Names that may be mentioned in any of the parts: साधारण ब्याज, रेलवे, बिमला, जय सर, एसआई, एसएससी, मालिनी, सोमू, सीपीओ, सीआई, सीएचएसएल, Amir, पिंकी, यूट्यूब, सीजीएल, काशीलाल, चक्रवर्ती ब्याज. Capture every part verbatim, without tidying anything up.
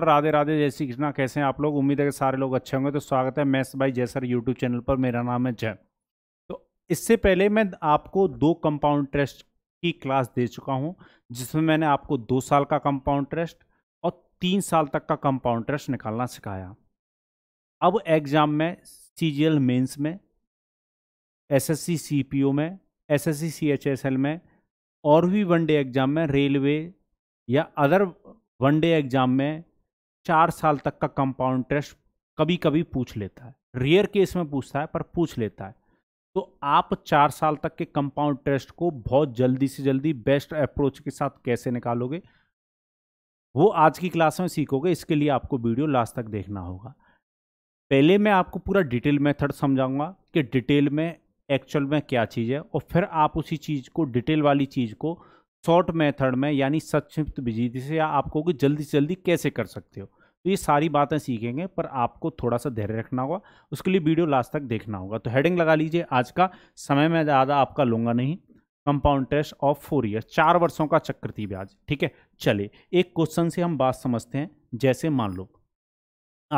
राधे राधे, जय श्री कृष्णा। कैसे हैं आप लोग? उम्मीद है कि सारे लोग अच्छे होंगे। तो स्वागत है maths by जय सर यूट्यूब channel पर। मेरा नाम है जय। तो इससे पहले मैं आपको दो कंपाउंड टेस्ट की क्लास दे चुका हूं, जिसमें मैंने आपको दो साल का कंपाउंड टेस्ट और तीन साल तक का कंपाउंड टेस्ट निकालना सिखाया। अब एग्ज़ाम में सीजीएल मेंस में, एसएससी सीपीओ में, एसएससी सीएचएसएल में और भी वनडे एग्ज़ाम में, रेलवे या अदर वनडे एग्ज़ाम में चार साल तक का कंपाउंड टेस्ट कभी कभी पूछ लेता है। रेयर केस में पूछता है पर पूछ लेता है। तो आप चार साल तक के कंपाउंड टेस्ट को बहुत जल्दी से जल्दी बेस्ट अप्रोच के साथ कैसे निकालोगे, वो आज की क्लास में सीखोगे। इसके लिए आपको वीडियो लास्ट तक देखना होगा। पहले मैं आपको पूरा डिटेल मेथड समझाऊंगा कि डिटेल में एक्चुअल में क्या चीज़ है, और फिर आप उसी चीज़ को, डिटेल वाली चीज़ को शॉर्ट मेथड में यानी संक्षिप्त विधि से या आपको कि जल्दी से जल्दी कैसे कर सकते हो। तो ये सारी बातें सीखेंगे, पर आपको थोड़ा सा धैर्य रखना होगा। उसके लिए वीडियो लास्ट तक देखना होगा। तो हेडिंग लगा लीजिए आज का। समय में ज़्यादा आपका लूँगा नहीं। Compound test of four year, चार वर्षों का चक्रवर्ती ब्याज। ठीक है, चले एक क्वेश्चन से हम बात समझते हैं। जैसे मान लो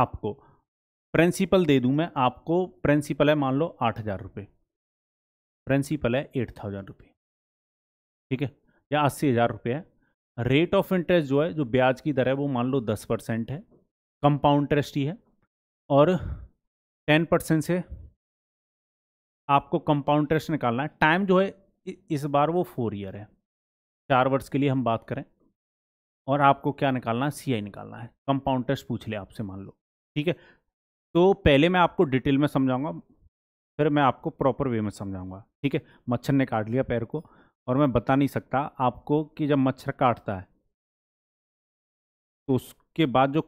आपको प्रिंसिपल दे दूँ मैं, आपको प्रिंसिपल है मान लो आठ हज़ार रुपये, प्रिंसिपल है एट थाउजेंड रुपये, ठीक है, या अस्सी हज़ार रुपये है। रेट ऑफ इंटरेस्ट जो है, जो ब्याज की दर है, वो मान लो दस परसेंट है, कंपाउंड इंटरेस्ट ही है। और टेन परसेंट से आपको कंपाउंड इंटरेस्ट निकालना है। टाइम जो है इस बार वो फोर ईयर है, चार वर्ष के लिए हम बात करें। और आपको क्या निकालना है? सीआई निकालना है। कंपाउंड इंटरेस्ट पूछ ले आपसे मान लो, ठीक है। तो पहले मैं आपको डिटेल में समझाऊंगा, फिर मैं आपको प्रॉपर वे में समझाऊंगा, ठीक है। मच्छर ने काट लिया पैर को और मैं बता नहीं सकता आपको कि जब मच्छर काटता है तो उसके बाद जो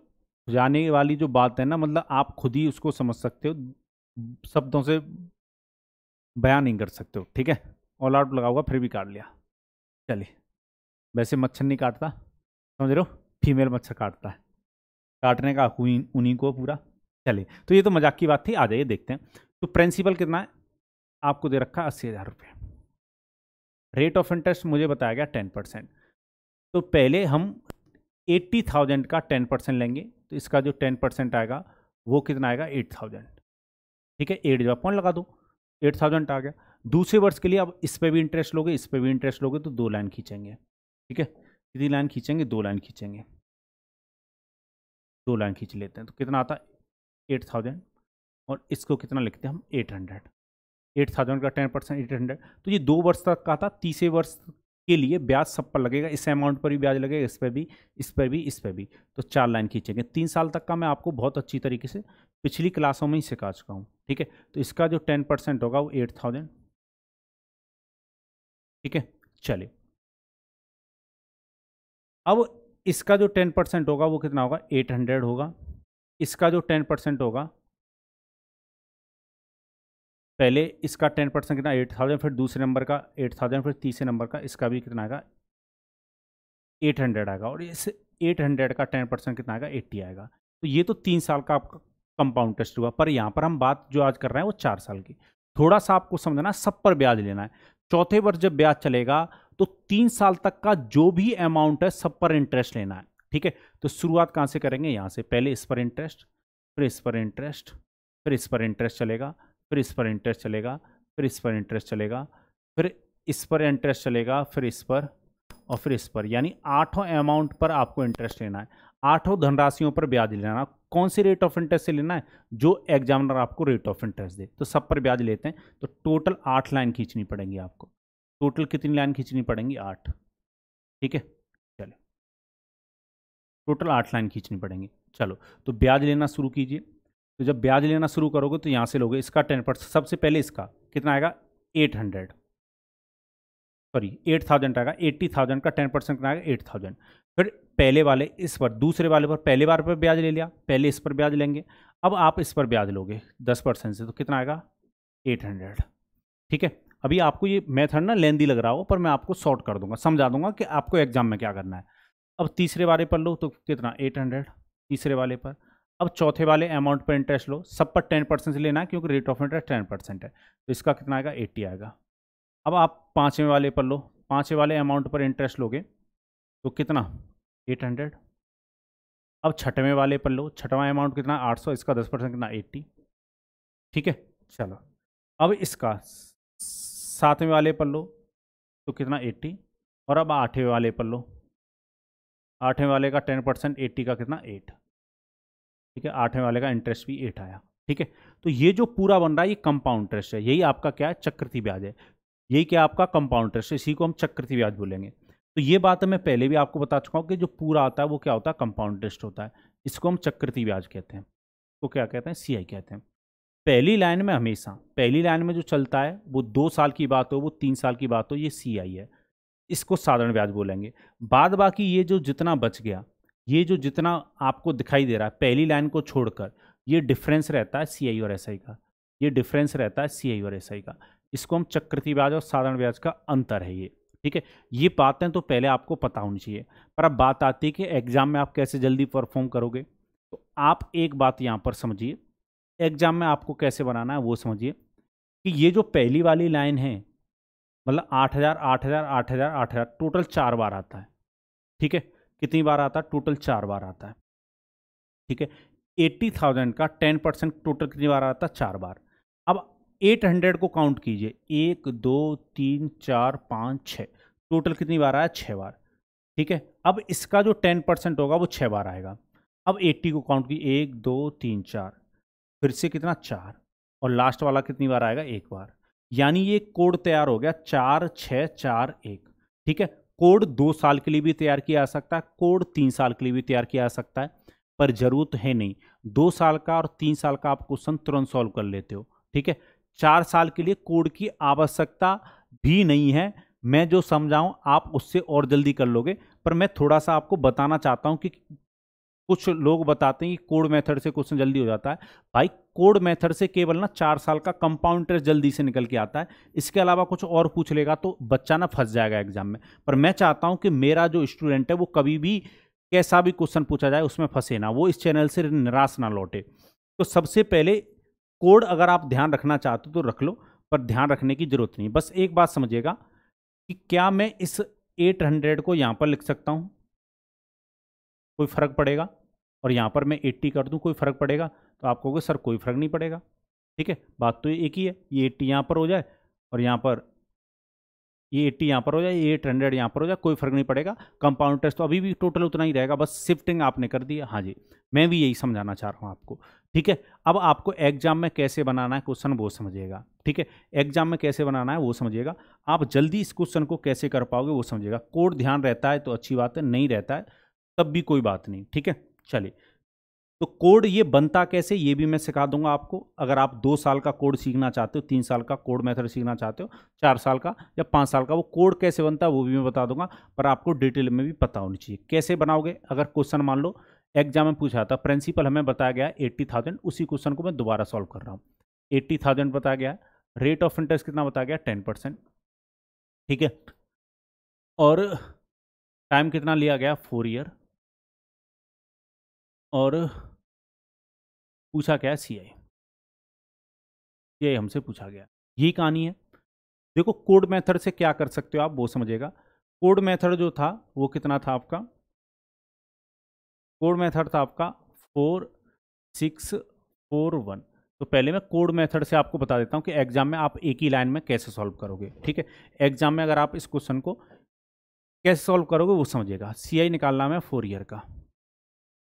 जाने वाली जो बात है ना, मतलब आप खुद ही उसको समझ सकते हो, शब्दों से बयान नहीं कर सकते हो, ठीक है। ऑल आउट लगा हुआ फिर भी काट लिया, चलिए। वैसे मच्छर नहीं काटता, समझ रहे हो, फीमेल मच्छर काटता है, काटने का हक उन्हीं को पूरा। चलिए, तो ये तो मजाक की बात थी। आ जाइए देखते हैं। तो प्रिंसिपल कितना है? आपको दे रखा है अस्सी हज़ार रुपये। रेट ऑफ इंटरेस्ट मुझे बताया गया टेन परसेंट। तो पहले हम एट्टी थाउजेंड का टेन परसेंट लेंगे, तो इसका जो टेन परसेंट आएगा वो कितना आएगा? एट थाउजेंड, ठीक है। एट जब पॉइंट लगा दो, एट थाउजेंड आ गया। दूसरे वर्ष के लिए अब इस पर भी इंटरेस्ट लोगे, इस पर भी इंटरेस्ट लोगे, तो दो लाइन खींचेंगे, ठीक है। कितनी लाइन खींचेंगे? दो लाइन खींचेंगे। दो लाइन खींच लेते हैं, तो कितना आता है? Eight thousand. और इसको कितना लिखते हैं हम? Eight hundred. एट थाउजेंड का टेन परसेंट एट हंड्रेड। तो ये दो वर्ष तक का था। तीसरे वर्ष के लिए ब्याज सब पर लगेगा, इस अमाउंट पर भी ब्याज लगेगा, इस पर भी, इस पर भी, इस पर भी। तो चार लाइन खींचेंगे। तीन साल तक का मैं आपको बहुत अच्छी तरीके से पिछली क्लासों में ही सिखा चुका हूँ, ठीक है। तो इसका जो टेन परसेंट होगा वो एट थाउजेंड, ठीक है। चलिए, अब इसका जो टेन परसेंट होगा वो कितना होगा? एट हंड्रेड होगा। इसका जो टेन परसेंट होगा, पहले इसका टेन परसेंट कितना? Eight thousand. फिर दूसरे नंबर का एट थाउजेंड। फिर तीसरे नंबर का, इसका भी कितना आएगा? एट हंड्रेड आएगा। और इस एट हंड्रेड का टेन परसेंट कितना आएगा? एट्टी आएगा। तो ये तो तीन साल का आपका कंपाउंड टेस्ट हुआ, पर यहाँ पर हम बात जो आज कर रहे हैं वो चार साल की। थोड़ा सा आपको समझना, सब पर ब्याज लेना है। चौथे वर्ष जब ब्याज चलेगा तो तीन साल तक का जो भी अमाउंट है सब पर इंटरेस्ट लेना है, ठीक है। तो शुरुआत कहाँ से करेंगे? यहाँ से। पहले इस पर इंटरेस्ट, फिर इस पर इंटरेस्ट, फिर इस पर इंटरेस्ट चलेगा, फिर इस पर इंटरेस्ट चलेगा, फिर इस पर इंटरेस्ट चलेगा, फिर इस पर इंटरेस्ट चलेगा, फिर इस पर और फिर इस पर। यानी आठों अमाउंट पर आपको इंटरेस्ट लेना है, आठों धनराशियों पर ब्याज लेना है। कौन से रेट ऑफ इंटरेस्ट से लेना है? जो एग्जामिनर आपको रेट ऑफ इंटरेस्ट दे। तो सब पर ब्याज लेते हैं, तो टोटल आठ लाइन खींचनी पड़ेंगी आपको। टोटल कितनी लाइन खींचनी पड़ेंगी? आठ, ठीक है। चलो, टोटल आठ लाइन खींचनी पड़ेंगी। चलो, तो ब्याज लेना शुरू कीजिए। तो जब ब्याज लेना शुरू करोगे तो यहाँ से लोगे। इसका टेन परसेंट सबसे पहले, इसका कितना आएगा? Eight hundred, sorry eight thousand आएगा। एट्टी थाउजेंड का टेन परसेंट कितना आएगा? Eight thousand. फिर पहले वाले इस पर, दूसरे वाले पर, पहले बार पर ब्याज ले लिया, पहले इस पर ब्याज लेंगे। अब आप इस पर ब्याज लोगे दस परसेंट से, तो कितना आएगा? एट हंड्रेड, ठीक है। अभी आपको ये मेथड ना लेंदी लग रहा हो, पर मैं आपको शॉर्ट कर दूंगा, समझा दूंगा कि आपको एग्जाम में क्या करना है। अब तीसरे वाले पर लो, तो कितना? एट हंड्रेड तीसरे वाले पर। अब चौथे वाले अमाउंट पर इंटरेस्ट लो। सब पर टेन परसेंट से लेना है क्योंकि rate of interest ten percent है। तो इसका कितना आएगा? एट्टी आएगा। अब आप पाँचवें वाले पर लो, पाँचवें वाले अमाउंट पर इंटरेस्ट लोगे तो कितना? Eight hundred. अब छठवें वाले पर लो, छठवां अमाउंट कितना आठ सौ, इसका दस परसेंट कितना अस्सी, ठीक है। चलो अब इसका सातवें वाले पर लो तो कितना अस्सी, और अब आठवें वाले पर लो, आठवें वाले का दस परसेंट अस्सी का कितना आठ, ठीक है। आठवें वाले का इंटरेस्ट भी आठ आया, ठीक है। तो ये जो पूरा बन रहा है ये कंपाउंड इंटरेस्ट है, यही आपका क्या है चक्रवर्ती ब्याज है, यही क्या आपका कंपाउंड इंटरेस्ट है, इसी को हम चक्रवर्ती ब्याज बोलेंगे। तो ये बात मैं पहले भी आपको बता चुका हूँ कि जो पूरा आता है वो क्या होता है कंपाउंड इंटरेस्ट होता है, इसको हम चक्रवर्ती ब्याज कहते हैं, इसको क्या कहते हैं सीआई कहते हैं। पहली लाइन में हमेशा पहली लाइन में जो चलता है वो दो साल की बात हो वो तीन साल की बात हो ये सीआई है, इसको साधारण ब्याज बोलेंगे। बाद बाकी ये जो जितना बच गया, ये जो जितना आपको दिखाई दे रहा है पहली लाइन को छोड़कर, ये डिफरेंस रहता है सीआई और एसआई का, ये डिफरेंस रहता है सीआई और एसआई का, इसको हम चक्रवर्ती ब्याज और साधारण ब्याज का अंतर है ये, ठीक है। ये बातें तो पहले आपको पता होनी चाहिए। पर अब बात आती है कि एग्ज़ाम में आप कैसे जल्दी परफॉर्म करोगे, तो आप एक बात यहाँ पर समझिए, एग्ज़ाम में आपको कैसे बनाना है वो समझिए कि ये जो पहली वाली लाइन है मतलब आठ हज़ार आठ हज़ार आठ हज़ार आठ हज़ार टोटल चार बार आता है, ठीक है। कितनी बार आता है? टोटल चार बार आता है, ठीक है। एट्टी थाउजेंड का टेन परसेंट टोटल कितनी बार आता है? चार बार। अब एट हंड्रेड को काउंट कीजिए, एक दो तीन चार पाँच छः, टोटल कितनी बार आया? छः बार, ठीक है। अब इसका जो टेन परसेंट होगा वो छः बार आएगा। अब एट्टी को काउंट कीजिए, एक दो तीन चार, फिर से कितना? चार, और लास्ट वाला कितनी बार आएगा? एक बार। यानी ये कोड तैयार हो गया चार छः चार एक, ठीक है। कोड दो साल के लिए भी तैयार किया जा सकता है, कोड तीन साल के लिए भी तैयार किया जा सकता है, पर जरूरत है नहीं। दो साल का और तीन साल का आप क्वेश्चन तुरंत सॉल्व कर लेते हो, ठीक है। चार साल के लिए कोड की आवश्यकता भी नहीं है, मैं जो समझाऊं आप उससे और जल्दी कर लोगे। पर मैं थोड़ा सा आपको बताना चाहता हूं कि कुछ लोग बताते हैं कि कोड मेथड से क्वेश्चन जल्दी हो जाता है। भाई कोड मेथड से केवल ना चार साल का कंपाउंड इंटरेस्ट जल्दी से निकल के आता है, इसके अलावा कुछ और पूछ लेगा तो बच्चा ना फंस जाएगा एग्जाम में। पर मैं चाहता हूँ कि मेरा जो स्टूडेंट है वो कभी भी कैसा भी क्वेश्चन पूछा जाए उसमें फंसे ना, वो इस चैनल से निराश ना लौटे। तो सबसे पहले कोड अगर आप ध्यान रखना चाहते हो तो रख लो, पर ध्यान रखने की जरूरत नहीं। बस एक बात समझिएगा कि क्या मैं इस आठ सौ को यहाँ पर लिख सकता हूँ? कोई फ़र्क पड़ेगा? और यहाँ पर मैं अस्सी कर दूँ, कोई फ़र्क पड़ेगा? तो आप कहोगे सर कोई फ़र्क नहीं पड़ेगा, ठीक है। बात तो एक ही है, ये अस्सी यहाँ पर हो जाए और यहाँ पर ये अस्सी यहाँ पर हो जाए, ये आठ सौ यहाँ पर हो जाए, कोई फ़र्क नहीं पड़ेगा। कंपाउंड इंटरेस्ट तो अभी भी टोटल उतना ही रहेगा, बस शिफ्टिंग आपने कर दी है। हाँ जी, मैं भी यही समझाना चाह रहा हूँ आपको, ठीक है। अब आपको एग्जाम में कैसे बनाना है क्वेश्चन वो समझिएगा, ठीक है। एग्जाम में कैसे बनाना है वो समझिएगा, आप जल्दी इस क्वेश्चन को कैसे कर पाओगे वो समझिएगा। कोड ध्यान रहता है तो अच्छी बात है, नहीं रहता है तब भी कोई बात नहीं, ठीक है। चलिए, तो कोड ये बनता कैसे ये भी मैं सिखा दूंगा आपको। अगर आप दो साल का कोड सीखना चाहते हो, तीन साल का कोड मेथड सीखना चाहते हो, चार साल का या पाँच साल का, वो कोड कैसे बनता है वो भी मैं बता दूंगा। पर आपको डिटेल में भी पता होनी चाहिए कैसे बनाओगे। अगर क्वेश्चन मान लो एग्जाम में पूछा था प्रिंसिपल हमें बताया गया है अस्सी हज़ार, उसी क्वेश्चन को मैं दोबारा सॉल्व कर रहा हूँ। अस्सी हज़ार बताया गया है, रेट ऑफ इंटरेस्ट कितना बताया गया? टेन परसेंट, ठीक है। और टाइम कितना लिया गया? Four year. और पूछा क्या है? सीआई, सीआई हमसे पूछा गया। यही कहानी है। देखो कोड मेथड से क्या कर सकते हो आप वो समझेगा। कोड मेथड जो था वो कितना था आपका? कोड मेथड था आपका फोर सिक्स फोर वन। तो पहले मैं कोड मेथड से आपको बता देता हूँ कि एग्जाम में आप एक ही लाइन में कैसे सॉल्व करोगे, ठीक है। एग्जाम में अगर आप इस क्वेश्चन को कैसे सॉल्व करोगे वो समझिएगा। सीआई निकालना है फोर ईयर का,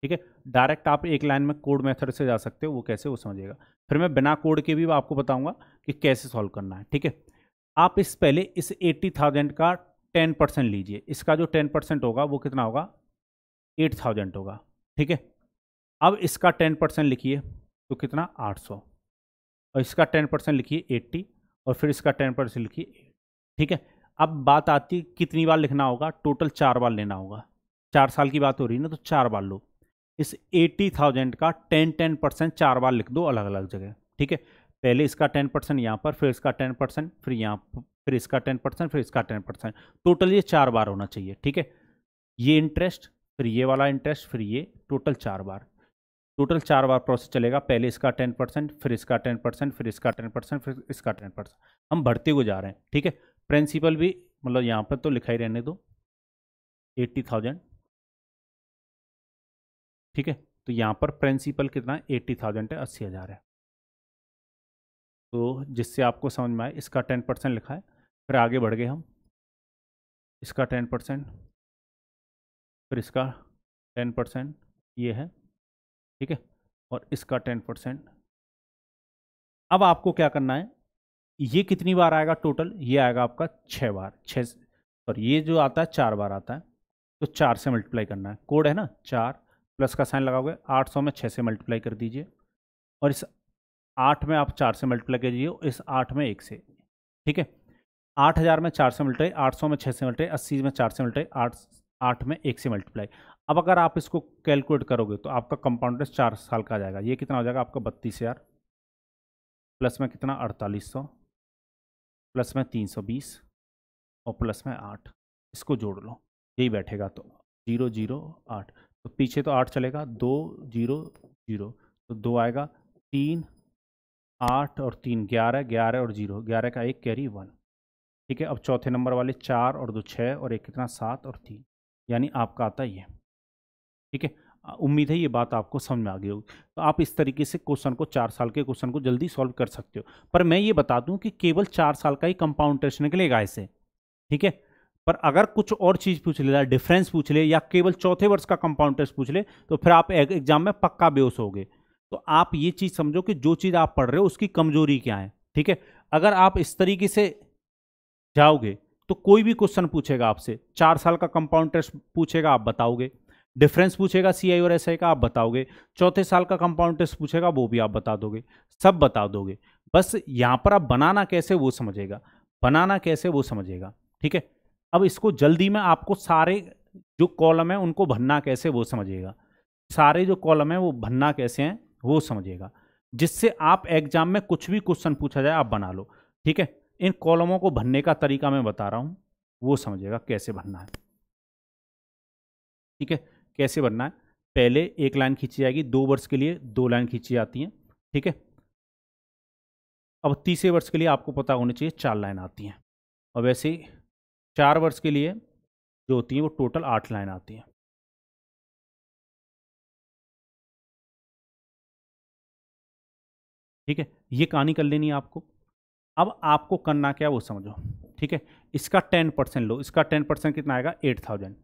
ठीक है। डायरेक्ट आप एक लाइन में कोड मेथड से जा सकते हो, वो कैसे वो समझिएगा। फिर मैं बिना कोड के भी आपको बताऊँगा कि कैसे सॉल्व करना है, ठीक है। आप इस पहले इस एट्टी थाउजेंड का टेन परसेंट लीजिए, इसका जो टेन परसेंट होगा वो कितना होगा? एट थाउजेंड होगा, ठीक है। अब इसका टेन परसेंट लिखिए तो कितना? आठ सौ, और इसका टेन परसेंट लिखिए एट्टी, और फिर इसका टेन परसेंट लिखिए, ठीक है। अब बात आती है कितनी बार लिखना होगा? टोटल चार बार लेना होगा, चार साल की बात हो रही है ना, तो चार बार लो। इस एट्टी थाउजेंड का टेन टेन परसेंट चार बार लिख दो अलग अलग जगह, ठीक है। पहले इसका टेन परसेंट यहाँ पर, फिर इसका टेन परसेंट फिर यहाँ, फिर इसका टेन परसेंट फिर इसका टेन परसेंट टोटल ये चार बार होना चाहिए, ठीक है। ये इंटरेस्ट, फिर ये वाला इंटरेस्ट, फिर ये, टोटल चार बार, टोटल चार बार प्रोसेस चलेगा। पहले इसका टेन परसेंट फिर इसका टेन परसेंट फिर इसका टेन परसेंट फिर इसका टेन परसेंट हम बढ़ते हुए जा रहे हैं, ठीक है। प्रिंसिपल भी मतलब यहाँ पर तो लिखा ही रहने दो एट्टी थाउजेंड, ठीक है। तो यहाँ पर प्रिंसिपल कितना है, एट्टी थाउजेंड है, अस्सी हज़ार है। तो जिससे आपको समझ में आए, इसका टेन परसेंट लिखा है, फिर आगे बढ़ गए हम, इसका टेन परसेंट, फिर इसका टेन परसेंट ये है, ठीक है, और इसका टेन परसेंट। अब आपको क्या करना है, ये कितनी बार आएगा टोटल, ये आएगा आपका छः बार, छः और ये जो आता है चार बार आता है, तो चार से मल्टीप्लाई करना है, कोड है ना, चार प्लस का साइन लगाओगे, आठ सौ में छः से मल्टीप्लाई कर दीजिए, और इस आठ में आप चार से मल्टीप्लाई कीजिए, इस आठ में एक से, ठीक है। आठ हज़ार में चार से मल्टीप्लाई, आठ सौ में छः से मल्टीप्लाई, अस्सी में चार से मल्टीप्लाई, आठ आठ में एक से मल्टीप्लाई। अब अगर आप इसको कैलकुलेट करोगे तो आपका कंपाउंडर चार साल का आ जाएगा, ये कितना हो जाएगा आपका बत्तीस हज़ार प्लस में कितना अड़तालीस सौ प्लस में तीन सौ बीस और प्लस में आठ, इसको जोड़ लो, यही बैठेगा। तो जीरो जीरो आठ, तो पीछे तो आठ चलेगा, दो जीरो जीरो तो दो आएगा, तीन आठ और तीन ग्यारह, ग्यारह और जीरो, ग्यारह का एक कैरी वन, ठीक है। अब चौथे नंबर वाले चार और दो छः और एक कितना सात और तीन, यानी आपका आता ये, ठीक है। उम्मीद है ये बात आपको समझ में आ गई होगी। तो आप इस तरीके से क्वेश्चन को, चार साल के क्वेश्चन को जल्दी सॉल्व कर सकते हो। पर मैं ये बता दूं कि केवल चार साल का ही कंपाउंड टेस्ट निकलेगा ऐसे, ठीक है। पर अगर कुछ और चीज़ पूछ ले, डिफरेंस पूछ ले, या केवल चौथे वर्ष का कंपाउंड टेस्ट पूछ ले, तो फिर आप एग्जाम में पक्का बेहोश होगे। तो आप ये चीज़ समझो कि जो चीज़ आप पढ़ रहे हो उसकी कमजोरी क्या है, ठीक है। अगर आप इस तरीके से जाओगे तो कोई भी क्वेश्चन पूछेगा आपसे, चार साल का कंपाउंड टेस्ट पूछेगा, आप बताओगे, डिफरेंस पूछेगा सीआई और एसआई का, आप बताओगे, चौथे साल का कंपाउंड टेस्ट पूछेगा, वो भी आप बता दोगे, सब बता दोगे। बस यहाँ पर आप बनाना कैसे वो समझेगा, बनाना कैसे वो समझेगा, ठीक है। अब इसको जल्दी में आपको सारे जो कॉलम है उनको भरना कैसे वो समझेगा, सारे जो कॉलम है वो भरना कैसे हैं वो समझेगा, जिससे आप एग्जाम में कुछ भी क्वेश्चन पूछा जाए आप बना लो, ठीक है। इन कॉलमों को भरने का तरीका मैं बता रहा हूँ, वो समझेगा कैसे भरना है, ठीक है, कैसे भरना है। पहले एक लाइन खींची जाएगी, दो वर्ष के लिए दो लाइन खींची जाती हैं, ठीक है। अब तीसरे वर्ष के लिए आपको पता होना चाहिए चार लाइन आती हैं, और वैसे ही चार वर्ष के लिए जो होती हैं वो टोटल आठ लाइन आती हैं, ठीक है। ये कहानी कर लेनी है आपको। अब आपको करना क्या है वो समझो, ठीक है। इसका टेन परसेंट लो, इसका टेन परसेंट कितना आएगा, एट थाउजेंड।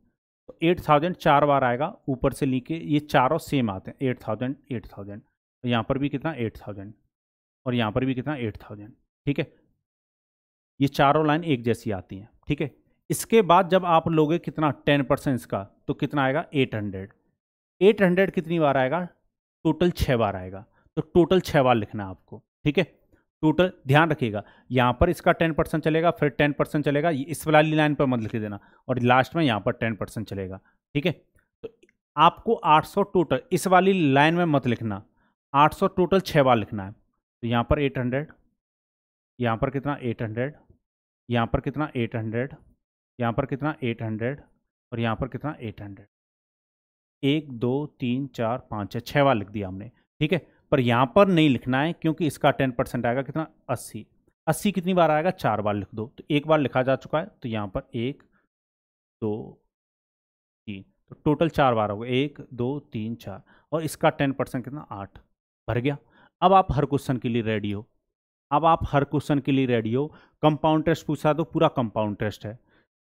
तो एट थाउजेंड चार बार आएगा, ऊपर से नीचे ये चारों सेम आते हैं, एट थाउजेंड एट थाउजेंड यहाँ पर भी कितना एट थाउजेंड और यहाँ पर भी कितना एट थाउजेंड ठीक है। ये चारों लाइन एक जैसी आती हैं, ठीक है। इसके बाद जब आप लोगे कितना टेन परसेंट इसका, तो कितना आएगा एट हंड्रेड एट हंड्रेड कितनी बार आएगा, टोटल छः बार आएगा, तो टोटल छः बार लिखना है आपको, ठीक है। टोटल ध्यान रखिएगा, यहाँ पर इसका टेन परसेंट चलेगा, फिर टेन परसेंट चलेगा, इस वाली लाइन पर मत लिख देना, और लास्ट में यहाँ पर टेन परसेंट चलेगा, ठीक है। तो आपको आठ सौ टोटल इस वाली लाइन में मत लिखना, आठ सौ टोटल छः बार लिखना है। तो यहाँ पर एट हंड्रेड, यहाँ पर कितना एट हंड्रेड, यहाँ पर कितना एट हंड्रेड, यहाँ पर कितना एट हंड्रेड और यहाँ पर कितना एट हंड्रेड। एक दो तीन चार पाँच छः छः बार लिख दिया हमने, ठीक है। पर यहाँ पर नहीं लिखना है क्योंकि इसका टेन परसेंट आएगा कितना अस्सी। अस्सी कितनी बार आएगा, चार बार लिख दो, तो एक बार लिखा जा चुका है। तो यहाँ पर एक दो तीन, तो टोटल चार बार होगा, एक दो तीन चार, और इसका टेन परसेंट कितना आठ, भर गया। अब आप हर क्वेश्चन के लिए रेडी हो, अब आप हर क्वेश्चन के लिए रेडी हो। कंपाउंड टेस्ट पूछा तो पूरा कंपाउंड टेस्ट है,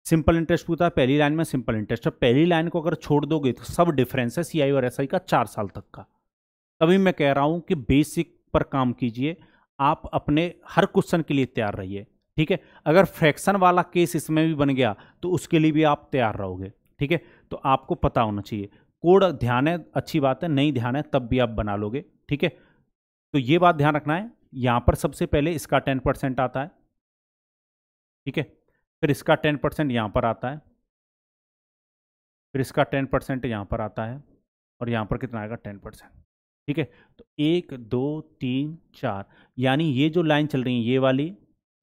सिंपल इंटरेस्ट पूछा पहली लाइन में सिंपल इंटरेस्ट है, पहली लाइन को अगर छोड़ दोगे तो सब डिफरेंस है सीआई और एसआई का चार साल तक का। तभी मैं कह रहा हूं कि बेसिक पर काम कीजिए, आप अपने हर क्वेश्चन के लिए तैयार रहिए, ठीक है। अगर फ्रैक्शन वाला केस इसमें भी बन गया तो उसके लिए भी आप तैयार रहोगे, ठीक है। तो आपको पता होना चाहिए, कोड ध्यान है अच्छी बात है, नहीं ध्यान है तब भी आप बना लोगे, ठीक है। तो ये बात ध्यान रखना है, यहाँ पर सबसे पहले इसका टेन परसेंट आता है, ठीक है, फिर इसका टेन परसेंट यहाँ पर आता है, फिर इसका टेन परसेंट यहाँ पर आता है, और यहाँ पर कितना आएगा टेन परसेंट ठीक है। तो एक दो तीन चार, यानी ये जो लाइन चल रही है ये वाली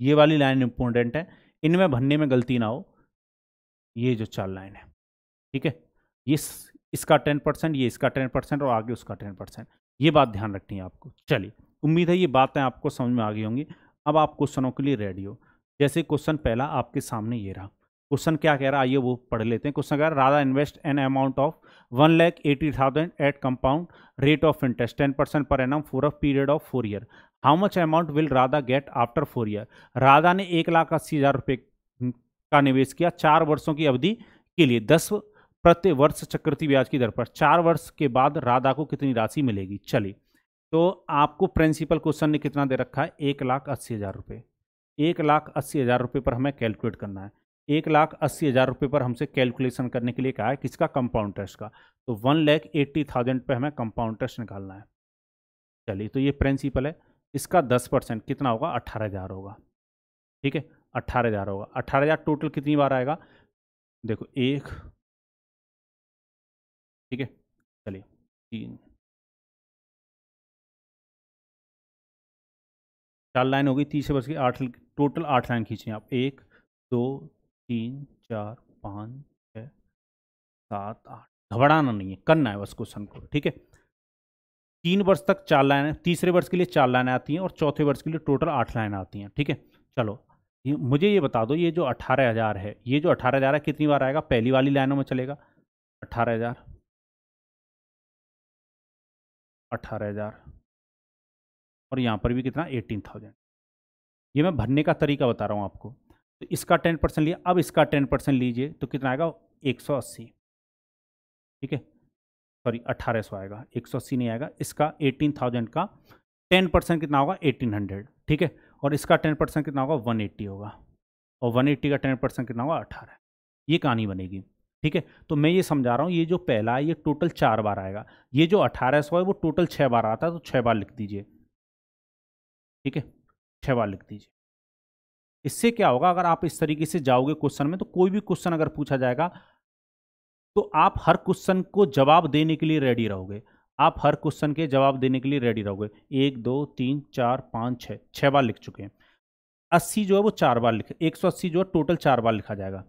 ये वाली लाइन इंपॉर्टेंट है, इनमें भरने में गलती ना हो, ये जो चार लाइन है, ठीक है। ये इसका टेन परसेंट, ये इसका टेन परसेंट और आगे उसका टेन परसेंट, ये बात ध्यान रखनी है आपको। चलिए, उम्मीद है ये बातें आपको समझ में आ गई होंगी। अब आप क्वेश्चनों के लिए रेडी हो। जैसे क्वेश्चन पहला आपके सामने ये रहा, क्वेश्चन क्या कह रहा है आइए वो पढ़ लेते हैं। क्वेश्चन कह रहा है Radha invest an amount of one lakh eighty thousand at compound rate of interest ten percent per annum for a period of four year, how much amount will Radha get after four year. Radha ने एक लाख अस्सी हज़ार रुपये का निवेश किया चार वर्षों की अवधि के लिए दस प्रति वर्ष चक्रवर्ती ब्याज की दर पर, चार वर्ष के बाद राधा को कितनी राशि मिलेगी। चलिए तो आपको प्रिंसिपल क्वेश्चन ने कितना दे रखा है, एक लाख अस्सी हज़ार रुपये, एक लाख अस्सी हज़ार रुपये पर हमें कैलकुलेट करना है। एक लाख अस्सी हज़ार रुपये पर हमसे कैलकुलेशन करने के लिए कहा है किसका, कंपाउंड इंटरेस्ट का। तो वन लैख एट्टी थाउजेंड पर हमें कंपाउंड इंटरेस्ट निकालना है। चलिए तो ये प्रिंसिपल है, इसका दस परसेंट कितना होगा, अट्ठारह हज़ार होगा। ठीक है अट्ठारह हज़ार होगा, अट्ठारह हज़ार टोटल कितनी बार आएगा, देखो एक, ठीक है चलिए तीन, चार लाइन होगी तीसरे वर्ष की, आठ टोटल आठ लाइन खींचिए आप, एक दो तीन चार पाँच छः सात आठ, घबराना नहीं है, करना है बस क्वेश्चन को। ठीक है तीन वर्ष तक चार लाइन, तीसरे वर्ष के लिए चार लाइन आती हैं और चौथे वर्ष के लिए टोटल आठ लाइन आती हैं। ठीक है चलो ये, मुझे ये बता दो ये जो अट्ठारह हज़ार है, ये जो अट्ठारह हज़ार है कितनी बार आएगा, पहली वाली लाइनों में चलेगा अट्ठारह हज़ार, अट्ठारह हज़ार और यहाँ पर भी कितना एटीन थाउजेंड। ये मैं भरने का तरीका बता रहा हूँ आपको। तो इसका टेन परसेंट लिया, अब इसका टेन परसेंट लीजिए तो कितना आएगा एक सौ अस्सी, ठीक है सॉरी अट्ठारह सौ आएगा, एक सौ अस्सी नहीं आएगा। इसका एटीन थाउजेंड का टेन परसेंट कितना होगा, एटीन हंड्रेड, ठीक है और इसका टेन परसेंट कितना होगा, वन एट्टी होगा और वन एट्टी का टेन परसेंट कितना होगा, अट्ठारह। ये कहानी बनेगी। ठीक है तो मैं ये समझा रहा हूँ, ये जो पहला है ये टोटल चार बार आएगा, ये जो अट्ठारह सौ है वो टोटल छः बार आता है, तो छः बार लिख दीजिए। ठीक है छः बार लिख दीजिए। इससे क्या होगा, अगर आप इस तरीके से जाओगे क्वेश्चन में तो कोई भी क्वेश्चन अगर पूछा जाएगा तो आप हर क्वेश्चन को जवाब देने के लिए रेडी रहोगे, आप हर क्वेश्चन के जवाब देने के लिए रेडी रहोगे। एक दो तीन चार पाँच छः, छः बार लिख चुके हैं, अस्सी जो है वो चार बार लिखे, एक सौ अस्सी जो है टोटल चार बार लिखा जाएगा।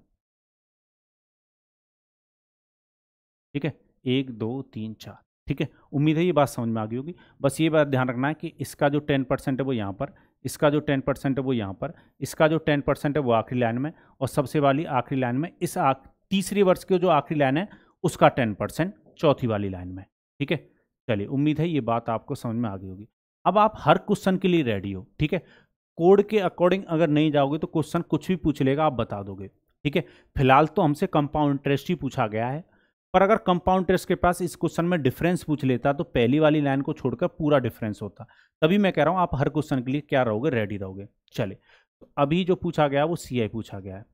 ठीक है एक दो तीन चार, ठीक है उम्मीद है ये बात समझ में आ गई होगी। बस ये बात ध्यान रखना है कि इसका जो टेन परसेंट है वो यहाँ पर, इसका जो टेन परसेंट है वो यहाँ पर, इसका जो टेन परसेंट है वो आखिरी लाइन में, और सबसे वाली आखिरी लाइन में इस आख तीसरी वर्ष की जो आखिरी लाइन है उसका टेन परसेंट चौथी वाली लाइन में। ठीक है चलिए उम्मीद है ये बात आपको समझ में आ गई होगी। अब आप हर क्वेश्चन के लिए रेडी हो। ठीक है कोड के अकॉर्डिंग अगर नहीं जाओगे तो क्वेश्चन कुछ भी पूछ लेगा, आप बता दोगे। ठीक है फिलहाल तो हमसे कंपाउंड इंटरेस्ट ही पूछा गया है, पर अगर कंपाउंड इंटरेस्ट के पास इस क्वेश्चन में डिफरेंस पूछ लेता तो पहली वाली लाइन को छोड़कर पूरा डिफरेंस होता। तभी मैं कह रहा हूँ आप हर क्वेश्चन के लिए क्या रहोगे, रेडी रहोगे। चले तो अभी जो पूछा गया वो सी आई पूछा गया है।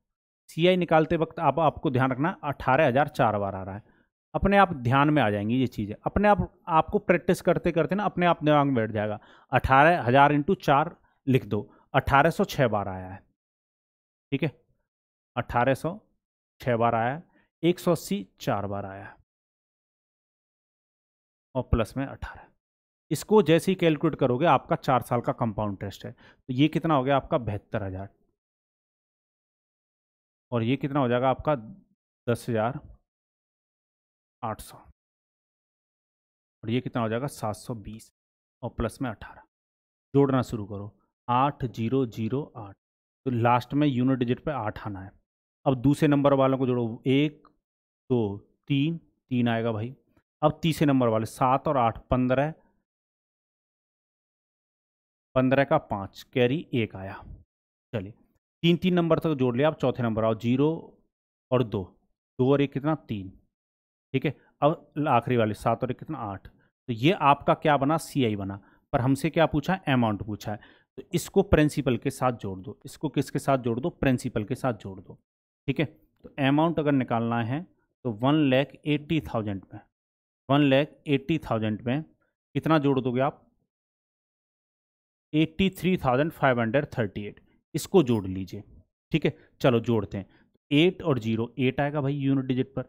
सी आई निकालते वक्त आप, आपको ध्यान रखना अट्ठारह हज़ार चार बार आ रहा है, अपने आप ध्यान में आ जाएंगी ये चीज़ें, अपने आप आपको प्रैक्टिस करते करते ना अपने आप दिमाग में बैठ जाएगा। अट्ठारह हज़ार इंटू चार लिख दो, अट्ठारह सौ छः बार आया है। ठीक है अट्ठारह सौ छः बार आया है, एक सौ अस्सी चार बार आया है और प्लस में अट्ठारह। इसको जैसे ही कैलकुलेट करोगे आपका चार साल का कंपाउंड इंटरेस्ट है, तो ये कितना हो गया आपका बहत्तर हज़ार और ये कितना हो जाएगा आपका दस हज़ार आठ सौ और ये कितना हो जाएगा सात सौ बीस और प्लस में अट्ठारह। जोड़ना शुरू करो, आठ जीरो जीरो आठ, तो लास्ट में यूनिट डिजिट पे आठ आना है। अब दूसरे नंबर वालों को जोड़ो, एक दो तीन, तीन आएगा भाई। अब तीसरे नंबर वाले सात और आठ पंद्रह, पंद्रह का पाँच कैरी एक आया। चलिए तीन तीन नंबर तक जोड़ लिया, आप चौथे नंबर आओ, जीरो और दो, दो और एक कितना तीन। ठीक है अब आखिरी वाले सात और एक कितना आठ। तो ये आपका क्या बना, सी आई बना, पर हमसे क्या पूछा है, अमाउंट पूछा है। तो इसको प्रिंसिपल के साथ जोड़ दो, इसको किसके साथ जोड़ दो, प्रिंसिपल के साथ जोड़ दो। ठीक है तो अमाउंट अगर निकालना है तो वन लैख एट्टी थाउजेंड में, वन लैख एट्टी थाउजेंड में कितना जोड़ दोगे आप, eighty three thousand five hundred thirty eight, इसको जोड़ लीजिए। ठीक है चलो जोड़ते हैं, एट और जीरो एट आएगा भाई यूनिट डिजिट पर।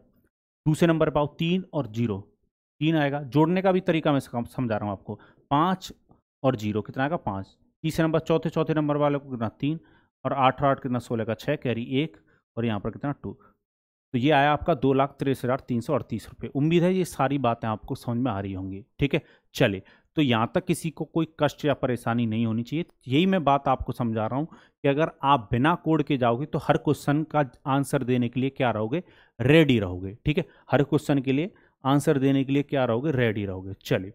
दूसरे नंबर पर आओ, तीन और जीरो तीन आएगा। जोड़ने का भी तरीका मैं समझा रहा हूँ आपको, पाँच और जीरो कितना आएगा पाँच। तीसरे नंबर चौथे चौथे नंबर वाले को कितना तीन और आठ और आठ कितना सोलह का छः कैरी एक और यहाँ पर कितना टू। तो ये आया आपका दो लाख तिरसठ हज़ार तीन सौ अड़तीस रुपये। उम्मीद है ये सारी बातें आपको समझ में आ रही होंगी। ठीक है, चले तो यहाँ तक किसी को कोई कष्ट या परेशानी नहीं होनी चाहिए। यही मैं बात आपको समझा रहा हूँ कि अगर आप बिना कोड के जाओगे तो हर क्वेश्चन का आंसर देने के लिए क्या रहोगे, रेडी रहोगे। ठीक है, हर क्वेश्चन के लिए आंसर देने के लिए क्या रहोगे, रेडी रहोगे। चलिए,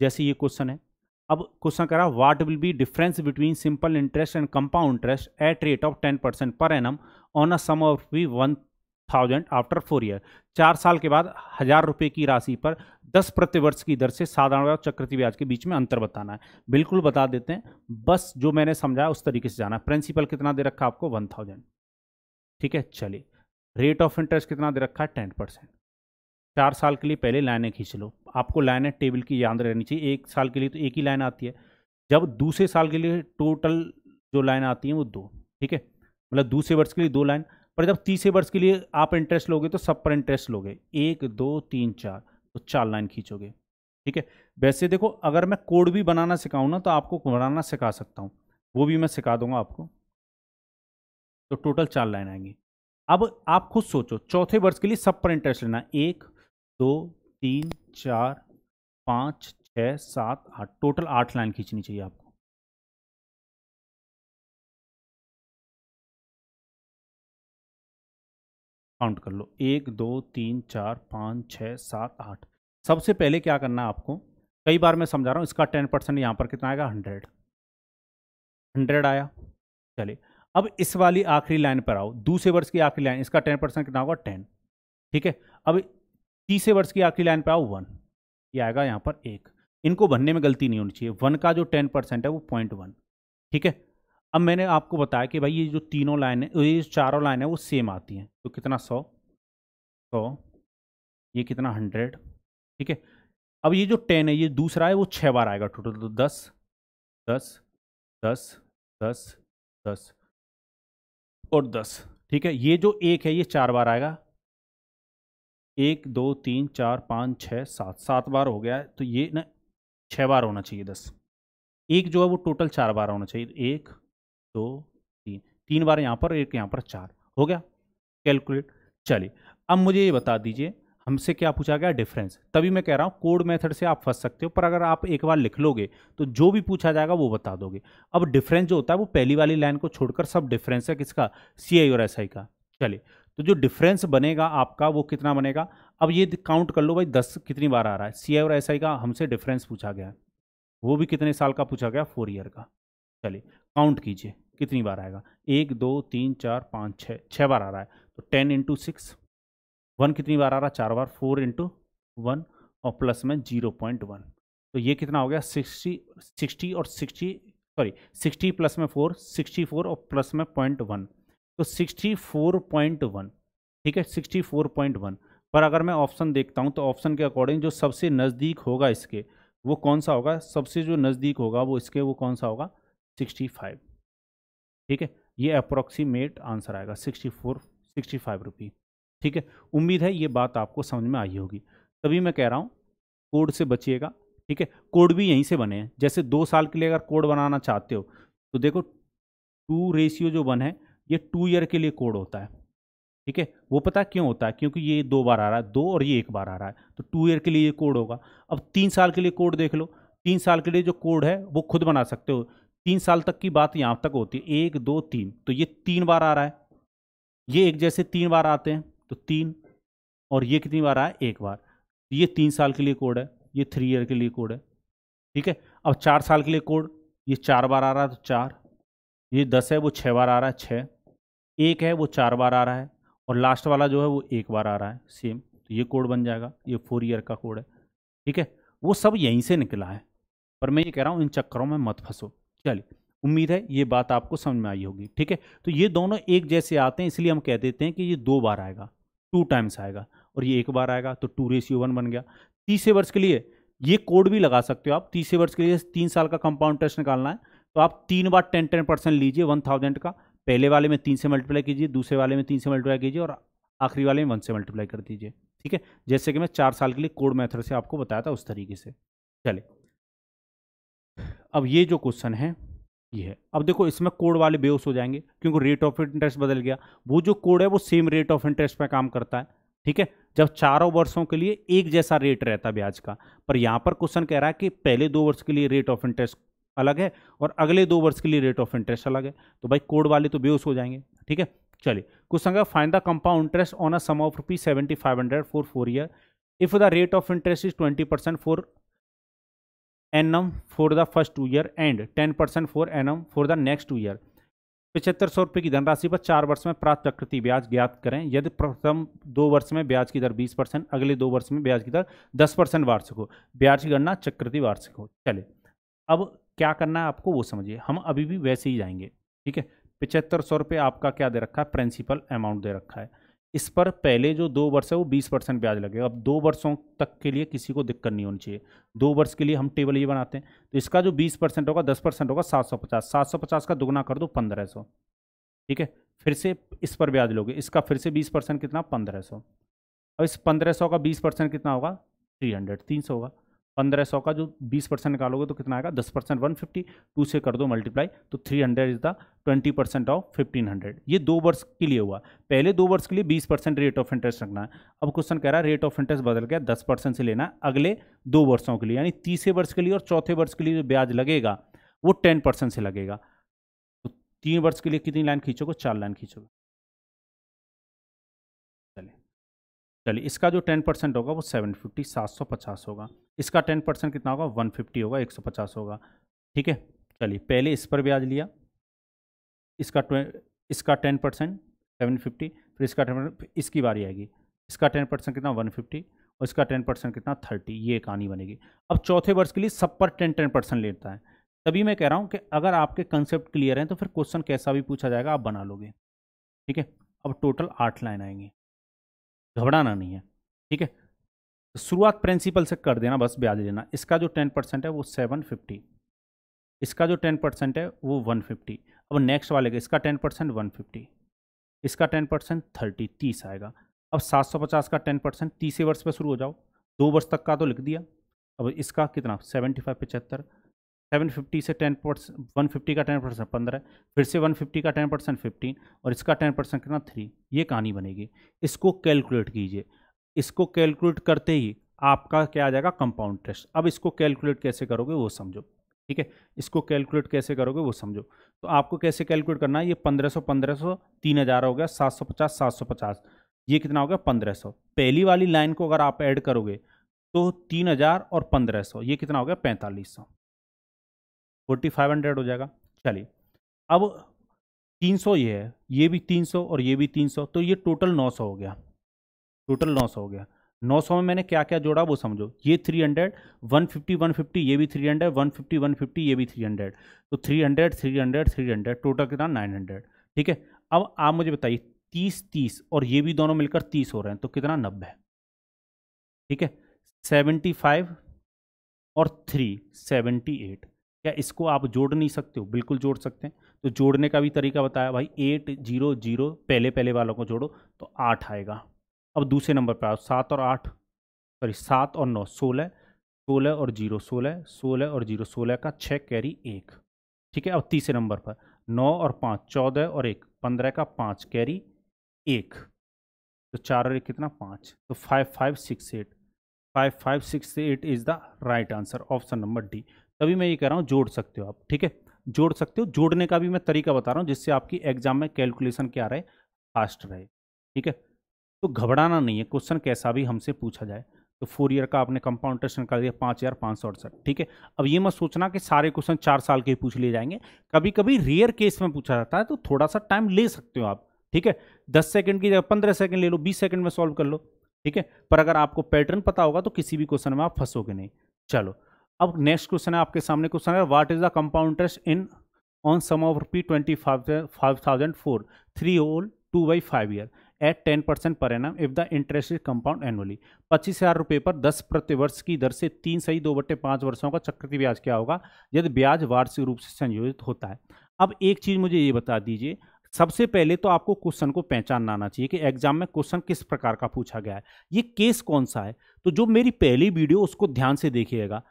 जैसे ये क्वेश्चन है, अब क्वेश्चन करा what will be difference between simple interest and compound interest at rate of ten percent per annum on a sum of we one thousand after four year. चार साल के बाद हजार रुपये की राशि पर दस प्रतिवर्ष की दर से साधारण और चक्रवर्ती ब्याज के बीच में अंतर बताना है। बिल्कुल बता देते हैं, बस जो मैंने समझाया उस तरीके से जाना है। प्रिंसिपल कितना दे रखा है आपको, वन थाउजेंड। ठीक है, चलिए रेट ऑफ इंटरेस्ट कितना दे रखा है, टेन परसेंट। चार साल के लिए पहले लाइनें खींच लो, आपको लाइनें टेबल की याद रहनी चाहिए। एक साल के लिए तो एक ही लाइन आती है, जब दूसरे साल के लिए टोटल जो लाइन आती है वो दो। ठीक है, मतलब दूसरे वर्ष के लिए दो लाइन, पर जब तीसरे वर्ष के लिए आप इंटरेस्ट लोगे तो सब पर इंटरेस्ट लोगे, एक दो तीन चार, तो चार लाइन खींचोगे। ठीक है, वैसे देखो अगर मैं कोड भी बनाना सिखाऊँ ना तो आपको बनाना सिखा सकता हूँ, वो भी मैं सिखा दूंगा आपको। तो टोटल चार लाइन आएंगी। अब आप खुद सोचो, चौथे वर्ष के लिए सब पर इंटरेस्ट लेना, एक दो तीन चार पाँच छः सात आठ, टोटल आठ लाइन खींचनी चाहिए आपको। काउंट कर लो, एक दो तीन चार पाँच छः सात आठ। सबसे पहले क्या करना है आपको, कई बार मैं समझा रहा हूँ, इसका टेन परसेंट यहाँ पर कितना आएगा, हंड्रेड। हंड्रेड आया, चलिए अब इस वाली आखिरी लाइन पर आओ, दूसरे वर्ष की आखिरी लाइन, इसका टेन परसेंट कितना होगा, टेन। ठीक है, अब तीसरे वर्ष की आखिरी लाइन पर आओ, वन। ये आएगा यहाँ पर एक, इनको भरने में गलती नहीं होनी चाहिए। वन का जो टेन परसेंट है वो पॉइंट वन। ठीक है, अब मैंने आपको बताया कि भाई ये जो तीनों लाइन है, ये चारों लाइन है वो सेम आती हैं, तो कितना सौ सौ, ये कितना हंड्रेड। ठीक है, अब ये जो टेन है ये दूसरा है, वो छः बार आएगा टोटल, तो दस दस दस दस दस और दस। ठीक है, ये जो एक है ये चार बार आएगा, एक दो तीन चार पाँच छः सात, सात बार हो गया है, तो ये ना छः बार होना चाहिए दस। एक जो है वो टोटल चार बार होना चाहिए, एक दो तीन, तीन बार यहाँ पर, एक यहाँ पर, चार हो गया कैलकुलेट। चलिए अब मुझे ये बता दीजिए हमसे क्या पूछा गया, डिफरेंस। तभी मैं कह रहा हूँ कोड मेथड से आप फंस सकते हो, पर अगर आप एक बार लिख लोगे तो जो भी पूछा जाएगा वो बता दोगे। अब डिफरेंस जो होता है वो पहली वाली लाइन को छोड़कर सब डिफरेंस है, किसका, सीआई और एसआई का। चलिए तो जो डिफरेंस बनेगा आपका वो कितना बनेगा, अब ये काउंट कर लो भाई, दस कितनी बार आ रहा है। सीआई और एसआई का हमसे डिफरेंस पूछा गया है, वो भी कितने साल का पूछा गया, फोर ईयर का। चलिए काउंट कीजिए कितनी बार आएगा, एक दो तीन चार पाँच छः, छः बार आ रहा है, तो टेन इंटू सिक्स। वन कितनी बार आ रहा है, चार बार, फोर इंटू वन और प्लस में जीरो पॉइंट वन, तो ये कितना हो गया सिक्सटी। सिक्सटी और सिक्सटी सॉरी सिक्सटी प्लस में फोर, सिक्सटी फोर और प्लस में पॉइंट वन, तो सिक्सटी फोर पॉइंट वन। ठीक है, सिक्सटी फोर पॉइंट वन। पर अगर मैं ऑप्शन देखता हूँ तो ऑप्शन के अकॉर्डिंग जो सबसे नज़दीक होगा इसके वो कौन सा होगा, सबसे जो नज़दीक होगा वो इसके वो कौन सा होगा, सिक्सटी फाइव। ठीक है, ये अप्रोक्सीमेट आंसर आएगा sixty four sixty five rupee. ठीक है, उम्मीद है ये बात आपको समझ में आई होगी। तभी मैं कह रहा हूँ कोड से बचिएगा। ठीक है, कोड भी यहीं से बने हैं, जैसे दो साल के लिए अगर कोड बनाना चाहते हो तो देखो टू रेशियो जो वन है ये टू ईयर के लिए कोड होता है। ठीक है, वो पता क्यों होता है, क्योंकि ये दो बार आ रहा है, दो और ये एक बार आ रहा है, तो टू ईयर के लिए ये कोड होगा। अब तीन साल के लिए कोड देख लो, तीन साल के लिए जो कोड है वो खुद बना सकते हो। तीन साल तक की बात यहाँ तक होती है, एक दो तीन, तो ये तीन बार आ रहा है, ये एक जैसे तीन बार आते हैं तो तीन, और ये कितनी बार आया, एक बार। ये तीन साल के लिए कोड है, ये थ्री ईयर के लिए कोड है। ठीक है, अब चार साल के लिए कोड, ये चार बार आ रहा है तो चार, ये दस है वो छः बार आ रहा है छः, एक है वो चार बार आ रहा है, और लास्ट वाला जो है वो एक बार आ रहा है सेम, तो ये कोड बन जाएगा, ये फोर ईयर का कोड है। ठीक है, वो सब यहीं से निकला है, पर मैं ये कह रहा हूँ इन चक्करों में मत फंसो। चलिए उम्मीद है ये बात आपको समझ में आई होगी। ठीक है, तो ये दोनों एक जैसे आते हैं, इसलिए हम कह देते हैं कि ये दो बार आएगा, टू टाइम्स आएगा, और ये एक बार आएगा, तो टू रेशियो वन बन गया। तीसरे वर्ष के लिए ये कोड भी लगा सकते हो आप, तीसरे वर्ष के लिए तीन साल का कंपाउंड इंटरेस्ट निकालना है तो आप तीन बार टेन टेन परसेंट लीजिए वन थाउजेंड का, पहले वाले में तीन से मल्टीप्लाई कीजिए, दूसरे वाले में तीन से मल्टीप्लाई कीजिए, और आखिरी वाले में वन से मल्टीप्लाई कर दीजिए। ठीक है, जैसे कि मैं चार साल के लिए कोड मेथड से आपको बताया था उस तरीके से। चले अब ये जो क्वेश्चन है ये है। अब देखो इसमें कोड वाले बेहोश हो जाएंगे क्योंकि रेट ऑफ इंटरेस्ट बदल गया। वो जो कोड है वो सेम रेट ऑफ इंटरेस्ट पर काम करता है, ठीक है, जब चारों वर्षों के लिए एक जैसा रेट रहता है ब्याज का। पर यहाँ पर क्वेश्चन कह रहा है कि पहले दो वर्ष के लिए रेट ऑफ इंटरेस्ट अलग है और अगले दो वर्ष के लिए रेट ऑफ इंटरेस्ट अलग है, तो भाई कोड वाले तो बेहोश हो जाएंगे। ठीक है, चलिए क्वेश्चन का find the compound interest on a sum of rupees seventy five hundred for four year if the rate of interest is twenty percent for annum for the first two year and ten percent for annum for the next two year. पचहत्तर सौ रुपये की धनराशि पर चार वर्ष में प्राप्त चक्रवर्ती ब्याज ज्ञात करें। यदि प्रथम दो वर्ष में ब्याज की दर बीस परसेंट, अगले दो वर्ष में ब्याज की दर दस परसेंट वार्षिक हो, ब्याज की गणना चक्रवर्ती वार्षिक हो। चले अब क्या करना है आपको वो समझिए, हम अभी भी वैसे ही जाएंगे। ठीक है, पचहत्तर सौ रुपये आपका क्या दे रखा है, प्रिंसिपल अमाउंट दे रखा है। इस पर पहले जो दो वर्ष है वो बीस परसेंट ब्याज लगेगा। अब दो वर्षों तक के लिए किसी को दिक्कत नहीं होनी चाहिए, दो वर्ष के लिए हम टेबल ये बनाते हैं। तो इसका जो बीस परसेंट होगा दस परसेंट होगा सात सौ पचास, सात सौ पचास का दुगना कर दो पंद्रह सौ। ठीक है, फिर से इस पर ब्याज लोगे, इसका फिर से बीस परसेंट कितना पंद्रह सौ, और इस पंद्रह सौ का बीस परसेंट कितना होगा तीन सौ, तीन सौ होगा। पंद्रह सौ का जो बीस परसेंट निकालोगे तो कितना आएगा दस परसेंट, एक सौ पचास, टू से कर दो मल्टीप्लाई, तो तीन सौ इज द बीस परसेंट ऑफ पंद्रह सौ। ये दो वर्ष के लिए हुआ, पहले दो वर्ष के लिए बीस परसेंट रेट ऑफ इंटरेस्ट रखना है। अब क्वेश्चन कह रहा है रेट ऑफ इंटरेस्ट बदल गया, दस परसेंट से लेना अगले दो वर्षों के लिए, यानी तीसरे वर्ष के लिए और चौथे वर्ष के लिए जो ब्याज लगेगा वो टेन परसेंट से लगेगा। तो तीन वर्ष के लिए कितनी लाइन खींचोगे, चार लाइन खींचोगे। चलिए इसका जो दस परसेंट होगा वो सात सौ पचास सात सौ पचास होगा, इसका दस परसेंट कितना होगा एक सौ पचास होगा, एक सौ पचास होगा। ठीक है, चलिए पहले इस पर ब्याज लिया, इसका इसका दस परसेंट सात सौ पचास, फिर इसका दस परसेंट, इसकी बारी आएगी, इसका दस परसेंट कितना एक सौ पचास और इसका दस परसेंट कितना तीस, ये कहानी बनेगी। अब चौथे वर्ष के लिए सब पर टेन टेन परसेंट लेता है। तभी मैं कह रहा हूँ कि अगर आपके कंसेप्ट क्लियर हैं तो फिर क्वेश्चन कैसा भी पूछा जाएगा आप बना लोगे। ठीक है, अब टोटल आठ लाइन आएंगी, घबराना नहीं है। ठीक है, शुरुआत प्रिंसिपल से कर देना, बस ब्याज लेना। इसका जो टेन परसेंट है वो सात सौ पचास, इसका जो टेन परसेंट है वो एक सौ पचास। अब नेक्स्ट वाले का इसका टेन परसेंट एक सौ पचास, इसका टेन परसेंट तीस, तीस आएगा। अब सात सौ पचास का टेन परसेंट तीसरे वर्ष पे शुरू हो जाओ, दो वर्ष तक का तो लिख दिया। अब इसका कितना पचहत्तर, पचहत्तर, सात सौ पचास से टेन परसेंट वन फिफ्टी का टेन परसेंट पंद्रह, फिर से एक सौ पचास का टेन परसेंट फिफ्टीन और इसका टेन परसेंट कितना थ्री, ये कहानी बनेगी। इसको कैलकुलेट कीजिए, इसको कैलकुलेट करते ही आपका क्या आ जाएगा कंपाउंड इंटरेस्ट। अब इसको कैलकुलेट कैसे करोगे वो समझो। ठीक है, इसको कैलकुलेट कैसे करोगे वो समझो। तो आपको कैसे कैलकुलेट करना है, ये पंद्रह सौ पंद्रह सौ तीन हज़ार हो गया, सात सौ पचास सात सौ पचास, ये कितना हो गया पंद्रह सौ। पहली वाली लाइन को अगर आप ऐड करोगे तो तीन हज़ार और पंद्रह सौ ये कितना हो गया पैंतालीस सौ फोर्टी फाइव हंड्रेड हो जाएगा। चलिए अब तीन सौ ये है, ये भी तीन सौ और ये भी तीन सौ, तो ये टोटल नौ सौ हो गया, टोटल नौ सौ हो गया। नौ सौ में मैंने क्या क्या जोड़ा वो समझो, ये तीन सौ, एक सौ पचास, एक सौ पचास, ये भी तीन सौ, एक सौ पचास, एक सौ पचास, ये भी तीन सौ, तो तीन सौ, तीन सौ, तीन सौ, टोटल कितना नौ सौ। ठीक है, अब आप मुझे बताइए तीस तीस और ये भी दोनों मिलकर तीस हो रहे हैं तो कितना नब्बे। ठीक है, सेवेंटी फाइव और थ्री सेवेंटी एट, क्या इसको आप जोड़ नहीं सकते हो, बिल्कुल जोड़ सकते हैं। तो जोड़ने का भी तरीका बताया भाई, एट जीरो जीरो पहले पहले वालों को जोड़ो तो आठ आएगा। अब दूसरे नंबर पर आओ, सात और आठ सॉरी सात और नौ सोलह, सोलह और जीरो सोलह, सोलह और जीरो सोलह का छः कैरी एक। ठीक है, अब तीसरे नंबर पर नौ और पाँच चौदह और एक पंद्रह का पाँच कैरी एक, तो चार और एक कितना पाँच, तो five five six eight, five five six eight is the right answer option number D. तभी मैं ये कह रहा हूँ जोड़ सकते हो आप। ठीक है, जोड़ सकते हो, जोड़ने का भी मैं तरीका बता रहा हूँ जिससे आपकी एग्जाम में कैलकुलेशन क्या रहे, फास्ट रहे। ठीक है, तो घबराना नहीं है, क्वेश्चन कैसा भी हमसे पूछा जाए। तो फोर ईयर का आपने कंपाउंड इंटरेस्ट निकाल दिया पाँच हज़ार पाँच सौ अड़सठ। ठीक है, अब ये मत सोचना कि सारे क्वेश्चन चार साल के पूछ लिए जाएंगे, कभी कभी रेयर केस में पूछा जाता है तो थोड़ा सा टाइम ले सकते हो आप। ठीक है, दस सेकेंड की जगह पंद्रह सेकेंड ले लो, बीस सेकेंड में सॉल्व कर लो। ठीक है, पर अगर आपको पैटर्न पता होगा तो किसी भी क्वेश्चन में आप फंसोगे नहीं। चलो अब नेक्स्ट क्वेश्चन है आपके सामने, क्वेश्चन है what is the compound interest in on sum of rupee twenty five five thousand four three whole two by five year at ten percent per annum if the interest is compound annually. पच्चीस हज़ार रुपये पर दस प्रतिवर्ष की दर से तीन सही दो बट्टे पाँच वर्षों का चक्रवृद्धि ब्याज क्या होगा यदि ब्याज वार्षिक रूप से संयोजित होता है। अब एक चीज़ मुझे ये बता दीजिए, सबसे पहले तो आपको क्वेश्चन को पहचानना आना चाहिए कि एग्जाम में क्वेश्चन किस प्रकार का पूछा गया है, ये केस कौन सा है। तो जो मेरी पहली वीडियो उसको ध्यान से देखिएगा,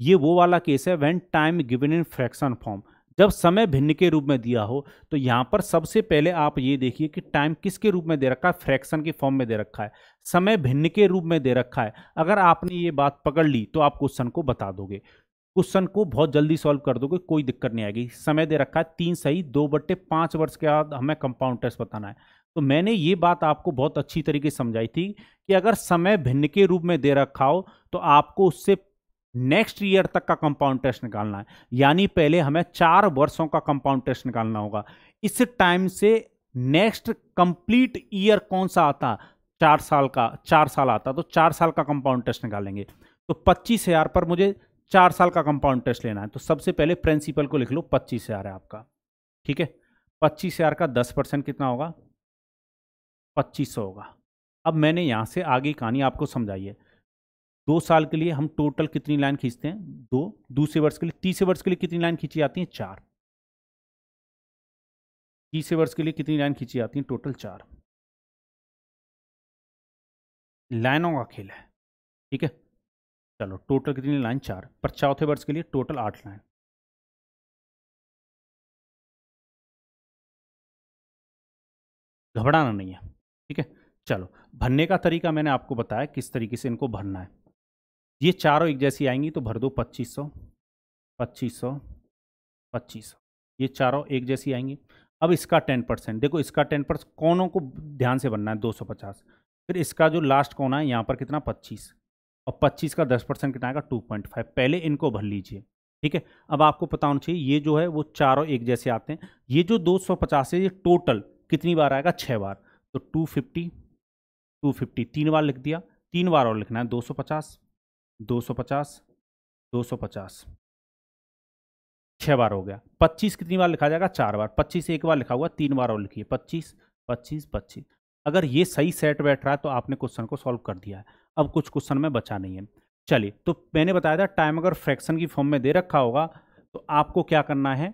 ये वो वाला केस है when time given in fraction form, जब समय भिन्न के रूप में दिया हो तो यहाँ पर सबसे पहले आप ये देखिए कि टाइम किसके रूप में दे रखा है, फ्रैक्शन के फॉर्म में दे रखा है, समय भिन्न के रूप में दे रखा है। अगर आपने ये बात पकड़ ली तो आप क्वेश्चन को बता दोगे, क्वेश्चन को बहुत जल्दी सॉल्व कर दोगे, कोई दिक्कत नहीं आएगी। समय दे रखा है तीन सही दो बट्टे पाँच वर्ष के बाद हमें कंपाउंड इंटरेस्ट बताना है। तो मैंने ये बात आपको बहुत अच्छी तरीके से समझाई थी कि अगर समय भिन्न के रूप में दे रखा हो तो आपको उससे नेक्स्ट ईयर तक का कंपाउंड इंटरेस्ट निकालना है, यानी पहले हमें चार वर्षों का कंपाउंड इंटरेस्ट निकालना होगा। इस टाइम से नेक्स्ट कंप्लीट ईयर कौन सा आता, चार साल का, चार साल आता तो चार साल का कंपाउंड इंटरेस्ट निकालेंगे। तो पच्चीस हज़ार पर मुझे चार साल का कंपाउंड इंटरेस्ट लेना है, तो सबसे पहले प्रिंसिपल को लिख लो, पच्चीस हज़ार है आपका, ठीक है। पच्चीस हज़ार का दस परसेंट कितना होगा, पच्चीस सौ होगा। अब मैंने यहाँ से आगे कहानी आपको समझाई है। दो साल के लिए हम टोटल कितनी लाइन खींचते हैं, दो, दूसरे वर्ष के लिए, तीसरे वर्ष के लिए कितनी लाइन खींची जाती है, चार, तीसरे वर्ष के लिए कितनी लाइन खींची जाती है, टोटल चार। लाइनों का खेल है, ठीक है। चलो टोटल कितनी लाइन, चार, पर चौथे वर्ष के लिए टोटल आठ लाइन। घबराना नहीं है, ठीक है। चलो भरने का तरीका मैंने आपको बताया किस तरीके से इनको भरना है। ये चारों एक जैसी आएंगी तो भर दो, पच्चीस सौ पच्चीस सौ पच्चीस सौ, ये चारों एक जैसी आएंगी। अब इसका टेन परसेंट देखो, इसका टेन परसेंट कोनों को ध्यान से बनना है, दो सौ पचास। फिर इसका जो लास्ट कोना है यहाँ पर कितना, पच्चीस, और पच्चीस का दस परसेंट कितना आएगा, टू पॉइंट फाइव। पहले इनको भर लीजिए, ठीक है। अब आपको पता होना चाहिए ये जो है वो चारों एक जैसे आते हैं। ये जो दो सौ पचास है ये टोटल कितनी बार आएगा, छः बार, तो टू फिफ्टी टू फिफ्टी, तीन बार लिख दिया, तीन बार और लिखना है, दो सौ पचास दो सौ पचास दो सौ पचास, छः बार हो गया। पच्चीस कितनी बार लिखा जाएगा, चार बार, पच्चीस एक बार लिखा हुआ, तीन बार और लिखिए, पच्चीस पच्चीस पच्चीस। अगर ये सही सेट बैठ रहा है तो आपने क्वेश्चन को सॉल्व कर दिया है। अब कुछ क्वेश्चन में बचा नहीं है। चलिए, तो मैंने बताया था टाइम अगर फ्रैक्शन की फॉर्म में दे रखा होगा तो आपको क्या करना है,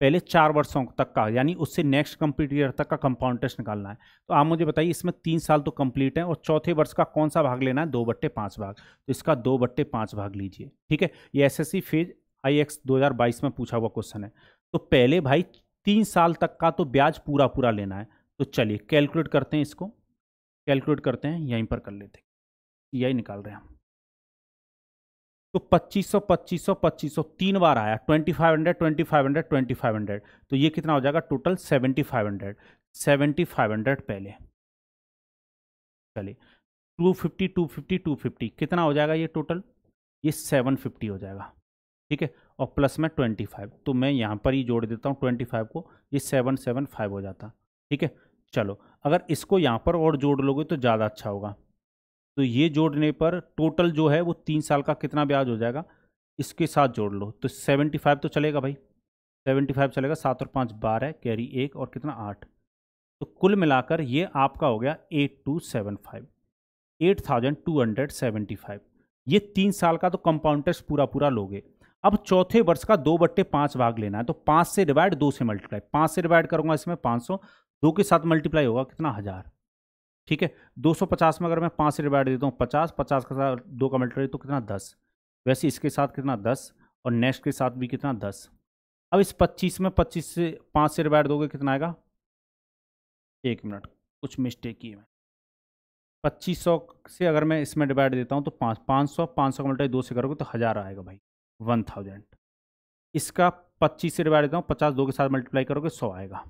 पहले चार वर्षों तक का, यानी उससे नेक्स्ट कंप्लीट ईयर तक का कंपाउंड इंटरेस्ट निकालना है। तो आप मुझे बताइए इसमें तीन साल तो कंप्लीट है और चौथे वर्ष का कौन सा भाग लेना है, दो बट्टे पाँच भाग, तो इसका दो बट्टे पाँच भाग लीजिए, ठीक है। ये एसएससी फेज आई एक्स दो हज़ार बाईस में पूछा हुआ क्वेश्चन है। तो पहले भाई तीन साल तक का तो ब्याज पूरा पूरा लेना है। तो चलिए कैलकुलेट करते हैं, इसको कैलकुलेट करते हैं, यहीं पर कर लेते हैं, यही निकाल रहे हैं हम। तो पच्चीस सौ पच्चीस सौ पच्चीस सौ, तीन बार आया, twenty five hundred twenty five hundred twenty five hundred, तो ये कितना हो जाएगा total, seventy five hundred seventy five hundred. पहले चलिए two fifty two fifty two fifty, कितना हो जाएगा ये टोटल, ये सेवन फिफ्टी हो जाएगा, ठीक है। और प्लस में ट्वेंटी फाइव, तो मैं यहाँ पर ही जोड़ देता हूँ ट्वेंटी फाइव को, ये सेवन सेवन फाइव हो जाता, ठीक है। चलो अगर इसको यहाँ पर और जोड़ लोगे तो ज़्यादा अच्छा होगा। तो ये जोड़ने पर टोटल जो है वो तीन साल का कितना ब्याज हो जाएगा, इसके साथ जोड़ लो, तो सेवेंटी फाइव तो चलेगा भाई, सेवेंटी फाइव चलेगा, सात और पाँच बारह, कैरी एक और कितना आठ, तो कुल मिलाकर ये आपका हो गया eight two seven five eight thousand two hundred seventy five. ये तीन साल का तो कंपाउंड इंटरेस्ट पूरा पूरा लोगे। अब चौथे वर्ष का दो बट्टे पाँच भाग लेना है, तो पाँच से डिवाइड दो से मल्टीप्लाई, पाँच से डिवाइड करूँगा इसमें पाँच सौ, दो के साथ मल्टीप्लाई होगा कितना, हज़ार, ठीक है। दो सौ पचास में अगर मैं पाँच से डिवाइड देता हूँ पचास, पचास के साथ दो का मल्टीप्लाई तो कितना दस, वैसे इसके साथ कितना दस और नेक्स्ट के साथ भी कितना दस। अब इस पच्चीस में पच्चीस से पाँच से डिवाइड दोगे कितना आएगा, एक मिनट कुछ मिस्टेक की है, पच्चीस सौ से अगर मैं इसमें डिवाइड देता हूँ तो पाँच पाँच सौ पाँच सौ का मल्टीप्लाई दो से करोगे तो हज़ार आएगा भाई, वन थाउजेंड। इसका पच्चीस से डिवाइड देता हूँ पचास, दो के साथ मल्टीप्लाई करोगे सौ आएगा।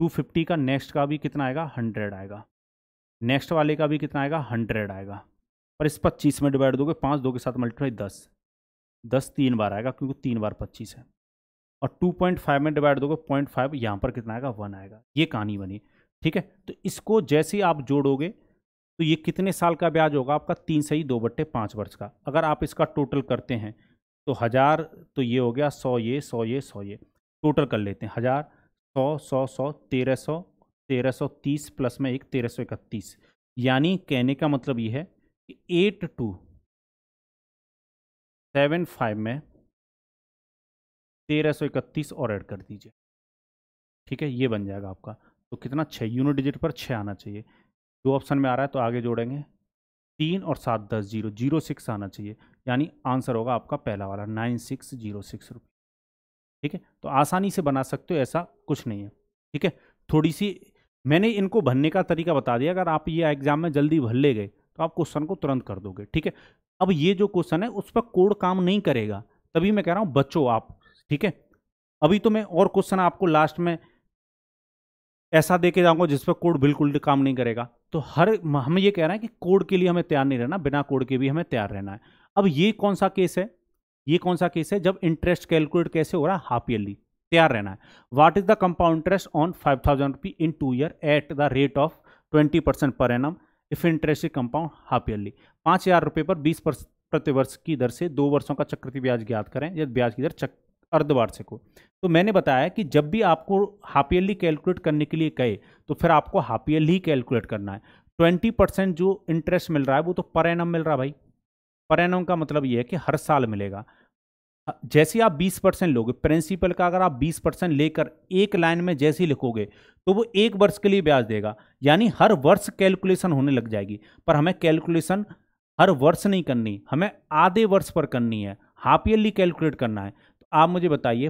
टू फिफ्टी का नेक्स्ट का भी कितना आएगा, हंड्रेड आएगा, नेक्स्ट वाले का भी कितना आएगा, हंड्रेड आएगा। और इस पच्चीस में डिवाइड दोगे पाँच, दो के साथ मल्टीप्लाई दस, दस तीन बार आएगा क्योंकि तीन बार पच्चीस है। और टू पॉइंट फाइव में डिवाइड दोगे पॉइंट फाइव, यहाँ पर कितना आएगा, वन आएगा। ये कहानी बनी, ठीक है। तो इसको जैसे ही आप जोड़ोगे तो ये कितने साल का ब्याज होगा आपका, तीन सही दो बट्टे पाँच वर्ष का। अगर आप इसका टोटल करते हैं तो हज़ार, तो ये हो गया सौ, ये सौ, ये सौ, ये टोटल कर लेते हैं, हज़ार सौ सौ सौ तेरह सौ तेरह सौ तीस प्लस में एक तेरह सौ इकतीस। यानी कहने का मतलब ये है कि एट टू सेवन फाइव में तेरह सौ इकतीस और ऐड कर दीजिए, ठीक है। ये बन जाएगा आपका, तो कितना, छः, यूनिट डिजिट पर छः आना चाहिए, दो ऑप्शन में आ रहा है तो आगे जोड़ेंगे, तीन और सात दस, जीरो जीरो सिक्स आना चाहिए, यानी आंसर होगा आपका पहला वाला नाइन सिक्स जीरो सिक्स रुपये। ठीक है, तो आसानी से बना सकते हो, ऐसा कुछ नहीं है। ठीक है, थोड़ी सी मैंने इनको भरने का तरीका बता दिया, अगर आप ये एग्जाम में जल्दी भर ले गए तो आप क्वेश्चन को तुरंत कर दोगे। ठीक है, अब ये जो क्वेश्चन है उस पर कोड काम नहीं करेगा, तभी मैं कह रहा हूँ बचो आप। ठीक है, अभी तो मैं और क्वेश्चन आपको लास्ट में ऐसा दे के जाऊँगा जिस पर कोड बिल्कुल काम नहीं करेगा। तो हर हम ये कह रहे हैं कि कोड के लिए हमें तैयार नहीं रहना, बिना कोड के भी हमें तैयार रहना है। अब ये कौन सा केस है, ये कौन सा केस है जब इंटरेस्ट कैलकुलेट कैसे हो रहा है हाफ ईयरली, तैयार रहना है। What is the compound interest on five thousand rupee in two year at the rate of twenty percent per annum if interest is compound half yearly. पाँच हज़ार रुपये पर बीस प्रतिवर्ष की दर से दो वर्षों का चक्रवर्ती ब्याज ज्ञात करें, यदि ब्याज की दर चक अर्धवार्षिक हो। तो मैंने बताया कि जब भी आपको हाफ ईयरली कैलकुलेट करने के लिए कहे तो फिर आपको हाफ ईयरली कैलकुलेट करना है। ट्वेंटी परसेंट जो इंटरेस्ट मिल रहा है वो तो पर एनम मिल रहा है भाई, पर एनम का मतलब ये है कि हर साल मिलेगा। जैसे आप बीस परसेंट लोगे प्रिंसिपल का, अगर आप बीस परसेंट लेकर एक लाइन में जैसे ही लिखोगे तो वो एक वर्ष के लिए ब्याज देगा, यानी हर वर्ष कैलकुलेशन होने लग जाएगी। पर हमें कैलकुलेशन हर वर्ष नहीं करनी, हमें आधे वर्ष पर करनी है, हाफ ईयरली कैलकुलेट करना है। तो आप मुझे बताइए,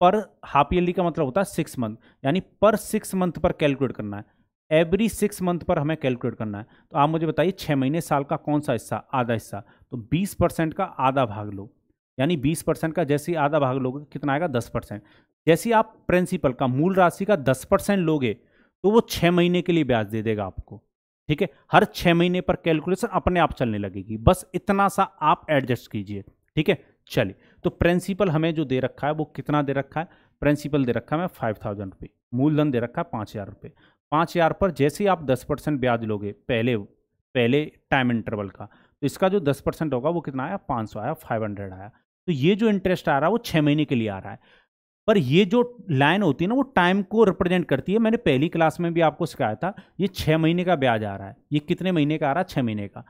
पर हाफ ईयरली का मतलब होता है सिक्स मंथ, यानी पर सिक्स मंथ पर कैलकुलेट करना है, एवरी सिक्स मंथ पर हमें कैलकुलेट करना है। तो आप मुझे बताइए छः महीने साल का कौन सा हिस्सा, आधा हिस्सा, तो बीस परसेंट का आधा भाग लो, यानी बीस परसेंट का जैसे ही आधा भाग लोगे कितना आएगा दस परसेंट। जैसे ही आप प्रिंसिपल का मूल राशि का दस परसेंट लोगे तो वो छः महीने के लिए ब्याज दे देगा आपको। ठीक है, हर छः महीने पर कैलकुलेशन अपने आप चलने लगेगी, बस इतना सा आप एडजस्ट कीजिए। ठीक है, चलिए, तो प्रिंसिपल हमें जो दे रखा है वो कितना दे रखा है, प्रिंसिपल दे रखा है हमें फाइव थाउजेंड रुपये, मूलधन दे रखा है पाँच हज़ार रुपये। पाँच हज़ार पर जैसे ही आप दस परसेंट ब्याज लोगे पहले पहले टाइम इंटरवल का, तो इसका जो दस परसेंट होगा वो कितना आया, पाँच सौ आया, फाइव हंड्रेड आया। तो ये जो इंटरेस्ट आ रहा है वो छः महीने के लिए आ रहा है, पर ये जो लाइन होती है ना वो टाइम को रिप्रेजेंट करती है। मैंने पहली क्लास में भी आपको सिखाया था, ये छः महीने का ब्याज आ रहा है, ये कितने महीने का आ रहा है, छः महीने का।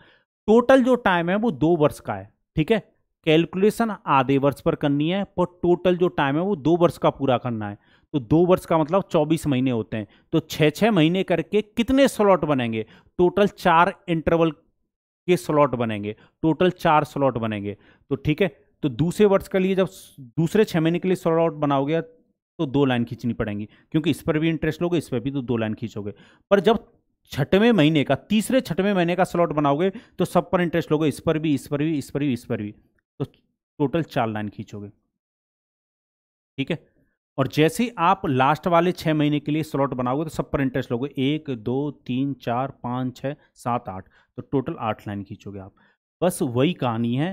टोटल जो टाइम है वो दो वर्ष का है। ठीक है, कैलकुलेशन आधे वर्ष पर करनी है, पर टोटल जो टाइम है वो दो वर्ष का पूरा करना है। तो दो वर्ष का मतलब चौबीस महीने होते हैं, तो छः छः महीने करके कितने स्लॉट बनेंगे, टोटल चार इंटरवल के स्लॉट बनेंगे, टोटल चार स्लॉट बनेंगे। तो ठीक है, तो दूसरे वर्ष के लिए जब दूसरे छः महीने के लिए स्लॉट बनाओगे तो दो लाइन खींचनी पड़ेंगी, क्योंकि इस पर भी इंटरेस्ट लोगे, इस पर भी, तो दो लाइन खींचोगे। पर जब छठवें महीने का, तीसरे छठवें महीने का स्लॉट बनाओगे तो सब पर इंटरेस्ट लोगे, इस पर भी, इस पर भी, इस पर भी, इस पर भी, तो टोटल चार लाइन खींचोगे। ठीक है, और जैसे ही आप लास्ट वाले छः महीने के लिए स्लॉट बनाओगे तो सब पर इंटरेस्ट लोगे, एक, दो, तीन, चार, पाँच, छः, सात, आठ, तो टोटल आठ लाइन खींचोगे आप। बस वही कहानी है,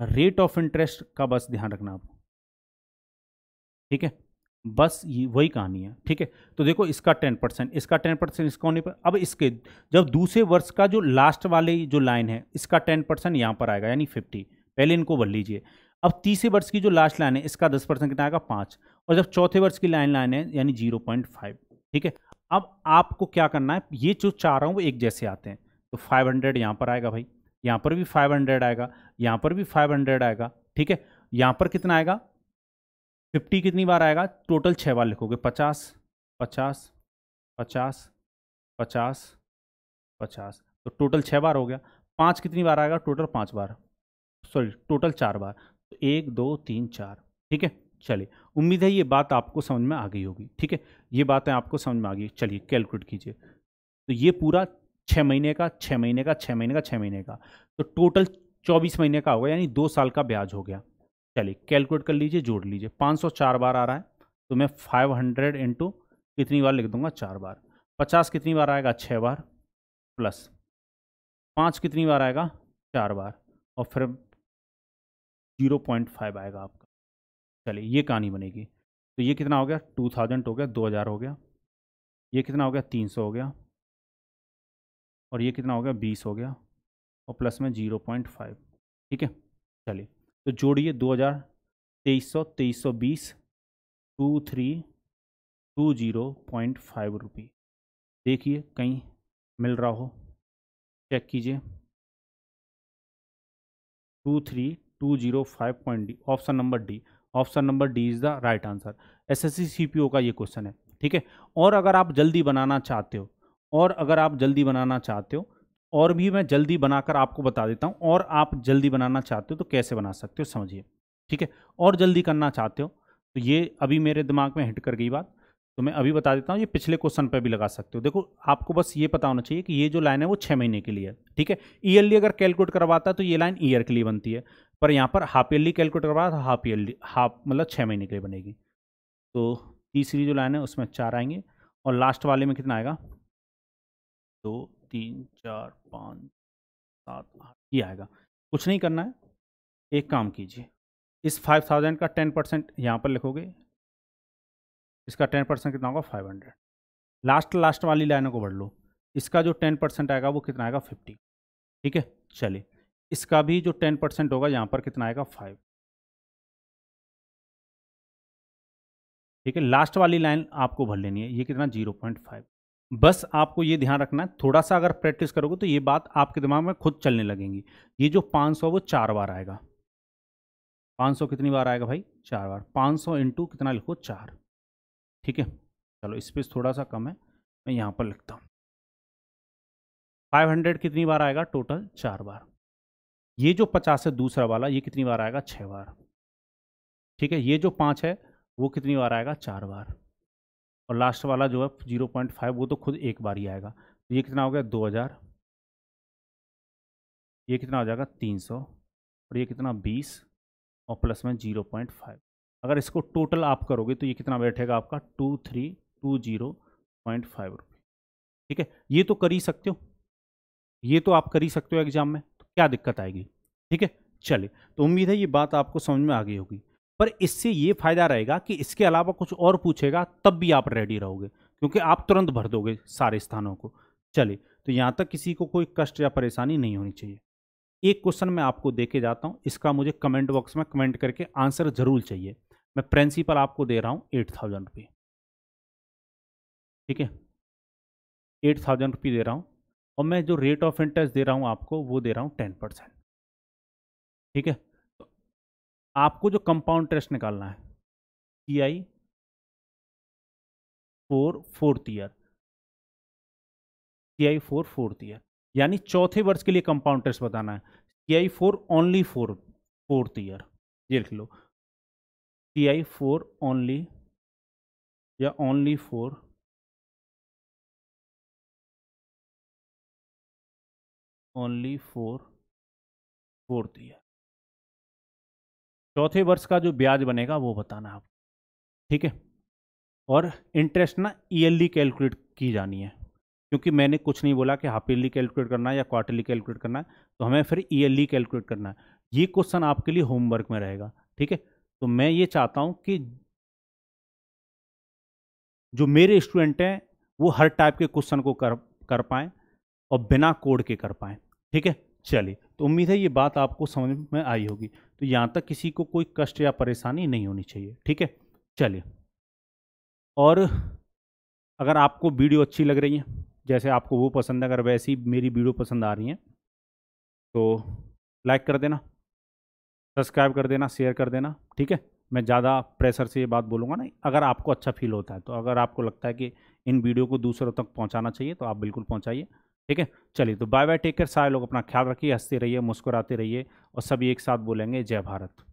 रेट ऑफ इंटरेस्ट का बस ध्यान रखना आप। ठीक है, बस ये वही कहानी है। ठीक है, तो देखो इसका टेन परसेंट, इसका टेन परसेंट, इसका होने पर अब इसके जब दूसरे वर्ष का जो लास्ट वाले जो लाइन है इसका टेन परसेंट यहाँ पर आएगा, यानी फिफ्टी, पहले इनको भर लीजिए। अब तीसरे वर्ष की जो लास्ट लाइन है इसका दस परसेंट कितना आएगा, पाँच, और जब चौथे वर्ष की लाइन लाइन है यानी जीरो पॉइंट फाइव। ठीक है, अब आपको क्या करना है, ये जो चाह रहा हूँ वो एक जैसे आते हैं, तो फाइव हंड्रेड यहाँ पर आएगा भाई, यहाँ पर भी फाइव हंड्रेड आएगा, यहाँ पर भी फाइव हंड्रेड आएगा। ठीक है, यहाँ पर कितना आएगा, फिफ्टी कितनी बार आएगा, टोटल छः बार लिखोगे, पचास, पचास, पचास, पचास, पचास, तो टोटल छः बार हो गया। पाँच कितनी बार आएगा, टोटल पाँच बार, सॉरी टोटल चार बार, तो एक, दो, तीन, चार। ठीक है, चलिए, उम्मीद है ये बात आपको समझ में आ गई होगी। ठीक है, ये बातें आपको समझ में आ गई। चलिए कैलकुलेट कीजिए, तो ये पूरा छः महीने का, छः महीने का, छः महीने का, छः महीने का, तो टोटल चौबीस महीने का होगा, यानी दो साल का ब्याज हो गया। चलिए कैलकुलेट कर लीजिए, जोड़ लीजिए, पाँच सौ चार बार आ रहा है, तो मैं फाइव हंड्रेड इंटू कितनी बार लिख दूंगा, चार बार। पचास कितनी बार आएगा, छः बार, प्लस पाँच कितनी बार आएगा, चार बार, और फिर जीरो पॉइंट फाइव आएगा आपका। चलिए ये कहानी बनेगी, तो ये कितना हो गया, टू थाउजेंड हो गया, दो हज़ार हो गया, ये कितना हो गया, तीन सौ हो गया, और ये कितना हो गया, बीस हो गया, और प्लस में जीरो पॉइंट फाइव। ठीक है, चलिए तो जोड़िए, दो हज़ार, तेईस सौ, तेईस सौ बीस, two three two zero point five रुपये। देखिए कहीं मिल रहा हो, चेक कीजिए, two three two zero five point D, option number D, option number D is the right answer. एसएससी सीपीओ का ये क्वेश्चन है। ठीक है, और अगर आप जल्दी बनाना चाहते हो, और अगर आप जल्दी बनाना चाहते हो और भी मैं जल्दी बनाकर आपको बता देता हूँ, और आप जल्दी बनाना चाहते हो तो कैसे बना सकते हो समझिए। ठीक है, और जल्दी करना चाहते हो तो तो ये अभी मेरे दिमाग में हिट कर गई बात, तो मैं अभी बता देता हूँ, ये पिछले क्वेश्चन पे भी लगा सकते हो। देखो आपको बस ये पता होना चाहिए कि ये जो लाइन है वो छः महीने के लिए है, ठीक है। ईयरली अगर कैलकुलेट करवाता है तो ये लाइन ईयर के लिए बनती है, पर यहाँ पर हाफ ईयरली कैलकुलेट करवाता है तो हाफ ईयरली हाफ मतलब छः महीने के लिए बनेगी। तो तीसरी जो लाइन है उसमें चार आएंगे और लास्ट वाले में कितना आएगा, दो तीन चार पाँच सात आठ, ये आएगा। कुछ नहीं करना है, एक काम कीजिए, इस फाइव थाउजेंड का टेन परसेंट यहाँ पर लिखोगे, इसका टेन परसेंट कितना होगा फाइव हंड्रेड। लास्ट लास्ट वाली लाइनों को भर लो, इसका जो टेन परसेंट आएगा वो कितना आएगा फिफ्टी, ठीक है। चलिए इसका भी जो टेन परसेंट होगा यहाँ पर कितना आएगा फाइव, ठीक है। लास्ट वाली लाइन आपको भर लेनी है, ये कितना जीरो पॉइंट फाइव। बस आपको ये ध्यान रखना है, थोड़ा सा अगर प्रैक्टिस करोगे तो ये बात आपके दिमाग में खुद चलने लगेंगी। ये जो पाँच सौ वो चार बार आएगा, पाँच सौ कितनी बार आएगा भाई, चार बार। पाँच सौ इंटू कितना लिखो, चार, ठीक है। चलो स्पेस थोड़ा सा कम है, मैं यहाँ पर लिखता हूँ। फाइव हंड्रेड कितनी बार आएगा टोटल, चार बार। ये जो पचास है दूसरा वाला, ये कितनी बार आएगा, छः बार, ठीक है। ये जो पाँच है वो कितनी बार आएगा, चार बार। और लास्ट वाला जो है जीरो पॉइंट फाइव, वो तो खुद एक बार ही आएगा। तो ये कितना हो गया दो हज़ार, ये कितना हो जाएगा तीन सौ, और ये कितना बीस, और प्लस में जीरो पॉइंट फाइव। अगर इसको टोटल आप करोगे तो ये कितना बैठेगा आपका two three two zero point five रुपये, ठीक है। ये तो कर ही सकते हो, ये तो आप कर ही सकते हो एग्जाम में, तो क्या दिक्कत आएगी, ठीक है। चलिए तो उम्मीद है ये बात आपको समझ में आ गई होगी, पर इससे ये फ़ायदा रहेगा कि इसके अलावा कुछ और पूछेगा तब भी आप रेडी रहोगे, क्योंकि आप तुरंत भर दोगे सारे स्थानों को। चलिए तो यहाँ तक किसी को कोई कष्ट या परेशानी नहीं होनी चाहिए। एक क्वेश्चन मैं आपको देके जाता हूँ, इसका मुझे कमेंट बॉक्स में कमेंट करके आंसर ज़रूर चाहिए। मैं प्रिंसिपल आपको दे रहा हूँ एट थाउजेंड रुपये, ठीक है, एट थाउजेंड रुपये दे रहा हूँ। और मैं जो रेट ऑफ इंटरेस्ट दे रहा हूँ आपको वो दे रहा हूँ टेन परसेंट, ठीक है। तो आपको जो कंपाउंड इंटरेस्ट निकालना है, C I four fourth year C I four fourth year यानी चौथे वर्ष के लिए कंपाउंड इंटरेस्ट बताना है। C I four only four fourth year, ये लिख लो, सी आई फोर ओनली या only four only four fourth year, चौथे वर्ष का जो ब्याज बनेगा वो बताना आप, ठीक है। और इंटरेस्ट ना ईयरली कैलकुलेट की जानी है, क्योंकि मैंने कुछ नहीं बोला कि हाफ ईयरली कैलकुलेट करना है या क्वार्टरली कैलकुलेट करना है, तो हमें फिर ईयरली कैलकुलेट करना है। ये क्वेश्चन आपके लिए होमवर्क में रहेगा, ठीक है। तो मैं ये चाहता हूँ कि जो मेरे स्टूडेंट हैं वो हर टाइप के क्वेश्चन को कर कर पाएँ और बिना कोड के कर पाएँ, ठीक है। चलिए तो उम्मीद है ये बात आपको समझ में आई होगी। तो यहाँ तक किसी को कोई कष्ट या परेशानी नहीं होनी चाहिए, ठीक है। चलिए, और अगर आपको वीडियो अच्छी लग रही है, जैसे आपको वो पसंद है, अगर वैसी मेरी वीडियो पसंद आ रही है तो लाइक कर देना, सब्सक्राइब कर देना, शेयर कर देना, ठीक है। मैं ज़्यादा प्रेशर से ये बात बोलूँगा ना, अगर आपको अच्छा फील होता है तो। अगर आपको लगता है कि इन वीडियो को दूसरों तक पहुँचाना चाहिए तो आप बिल्कुल पहुँचाइए, ठीक है। चलिए तो बाय बाय, टेक केयर, सारे लोग अपना ख्याल रखिए, हंसते रहिए, मुस्कुराते रहिए, और सभी एक साथ बोलेंगे जय भारत।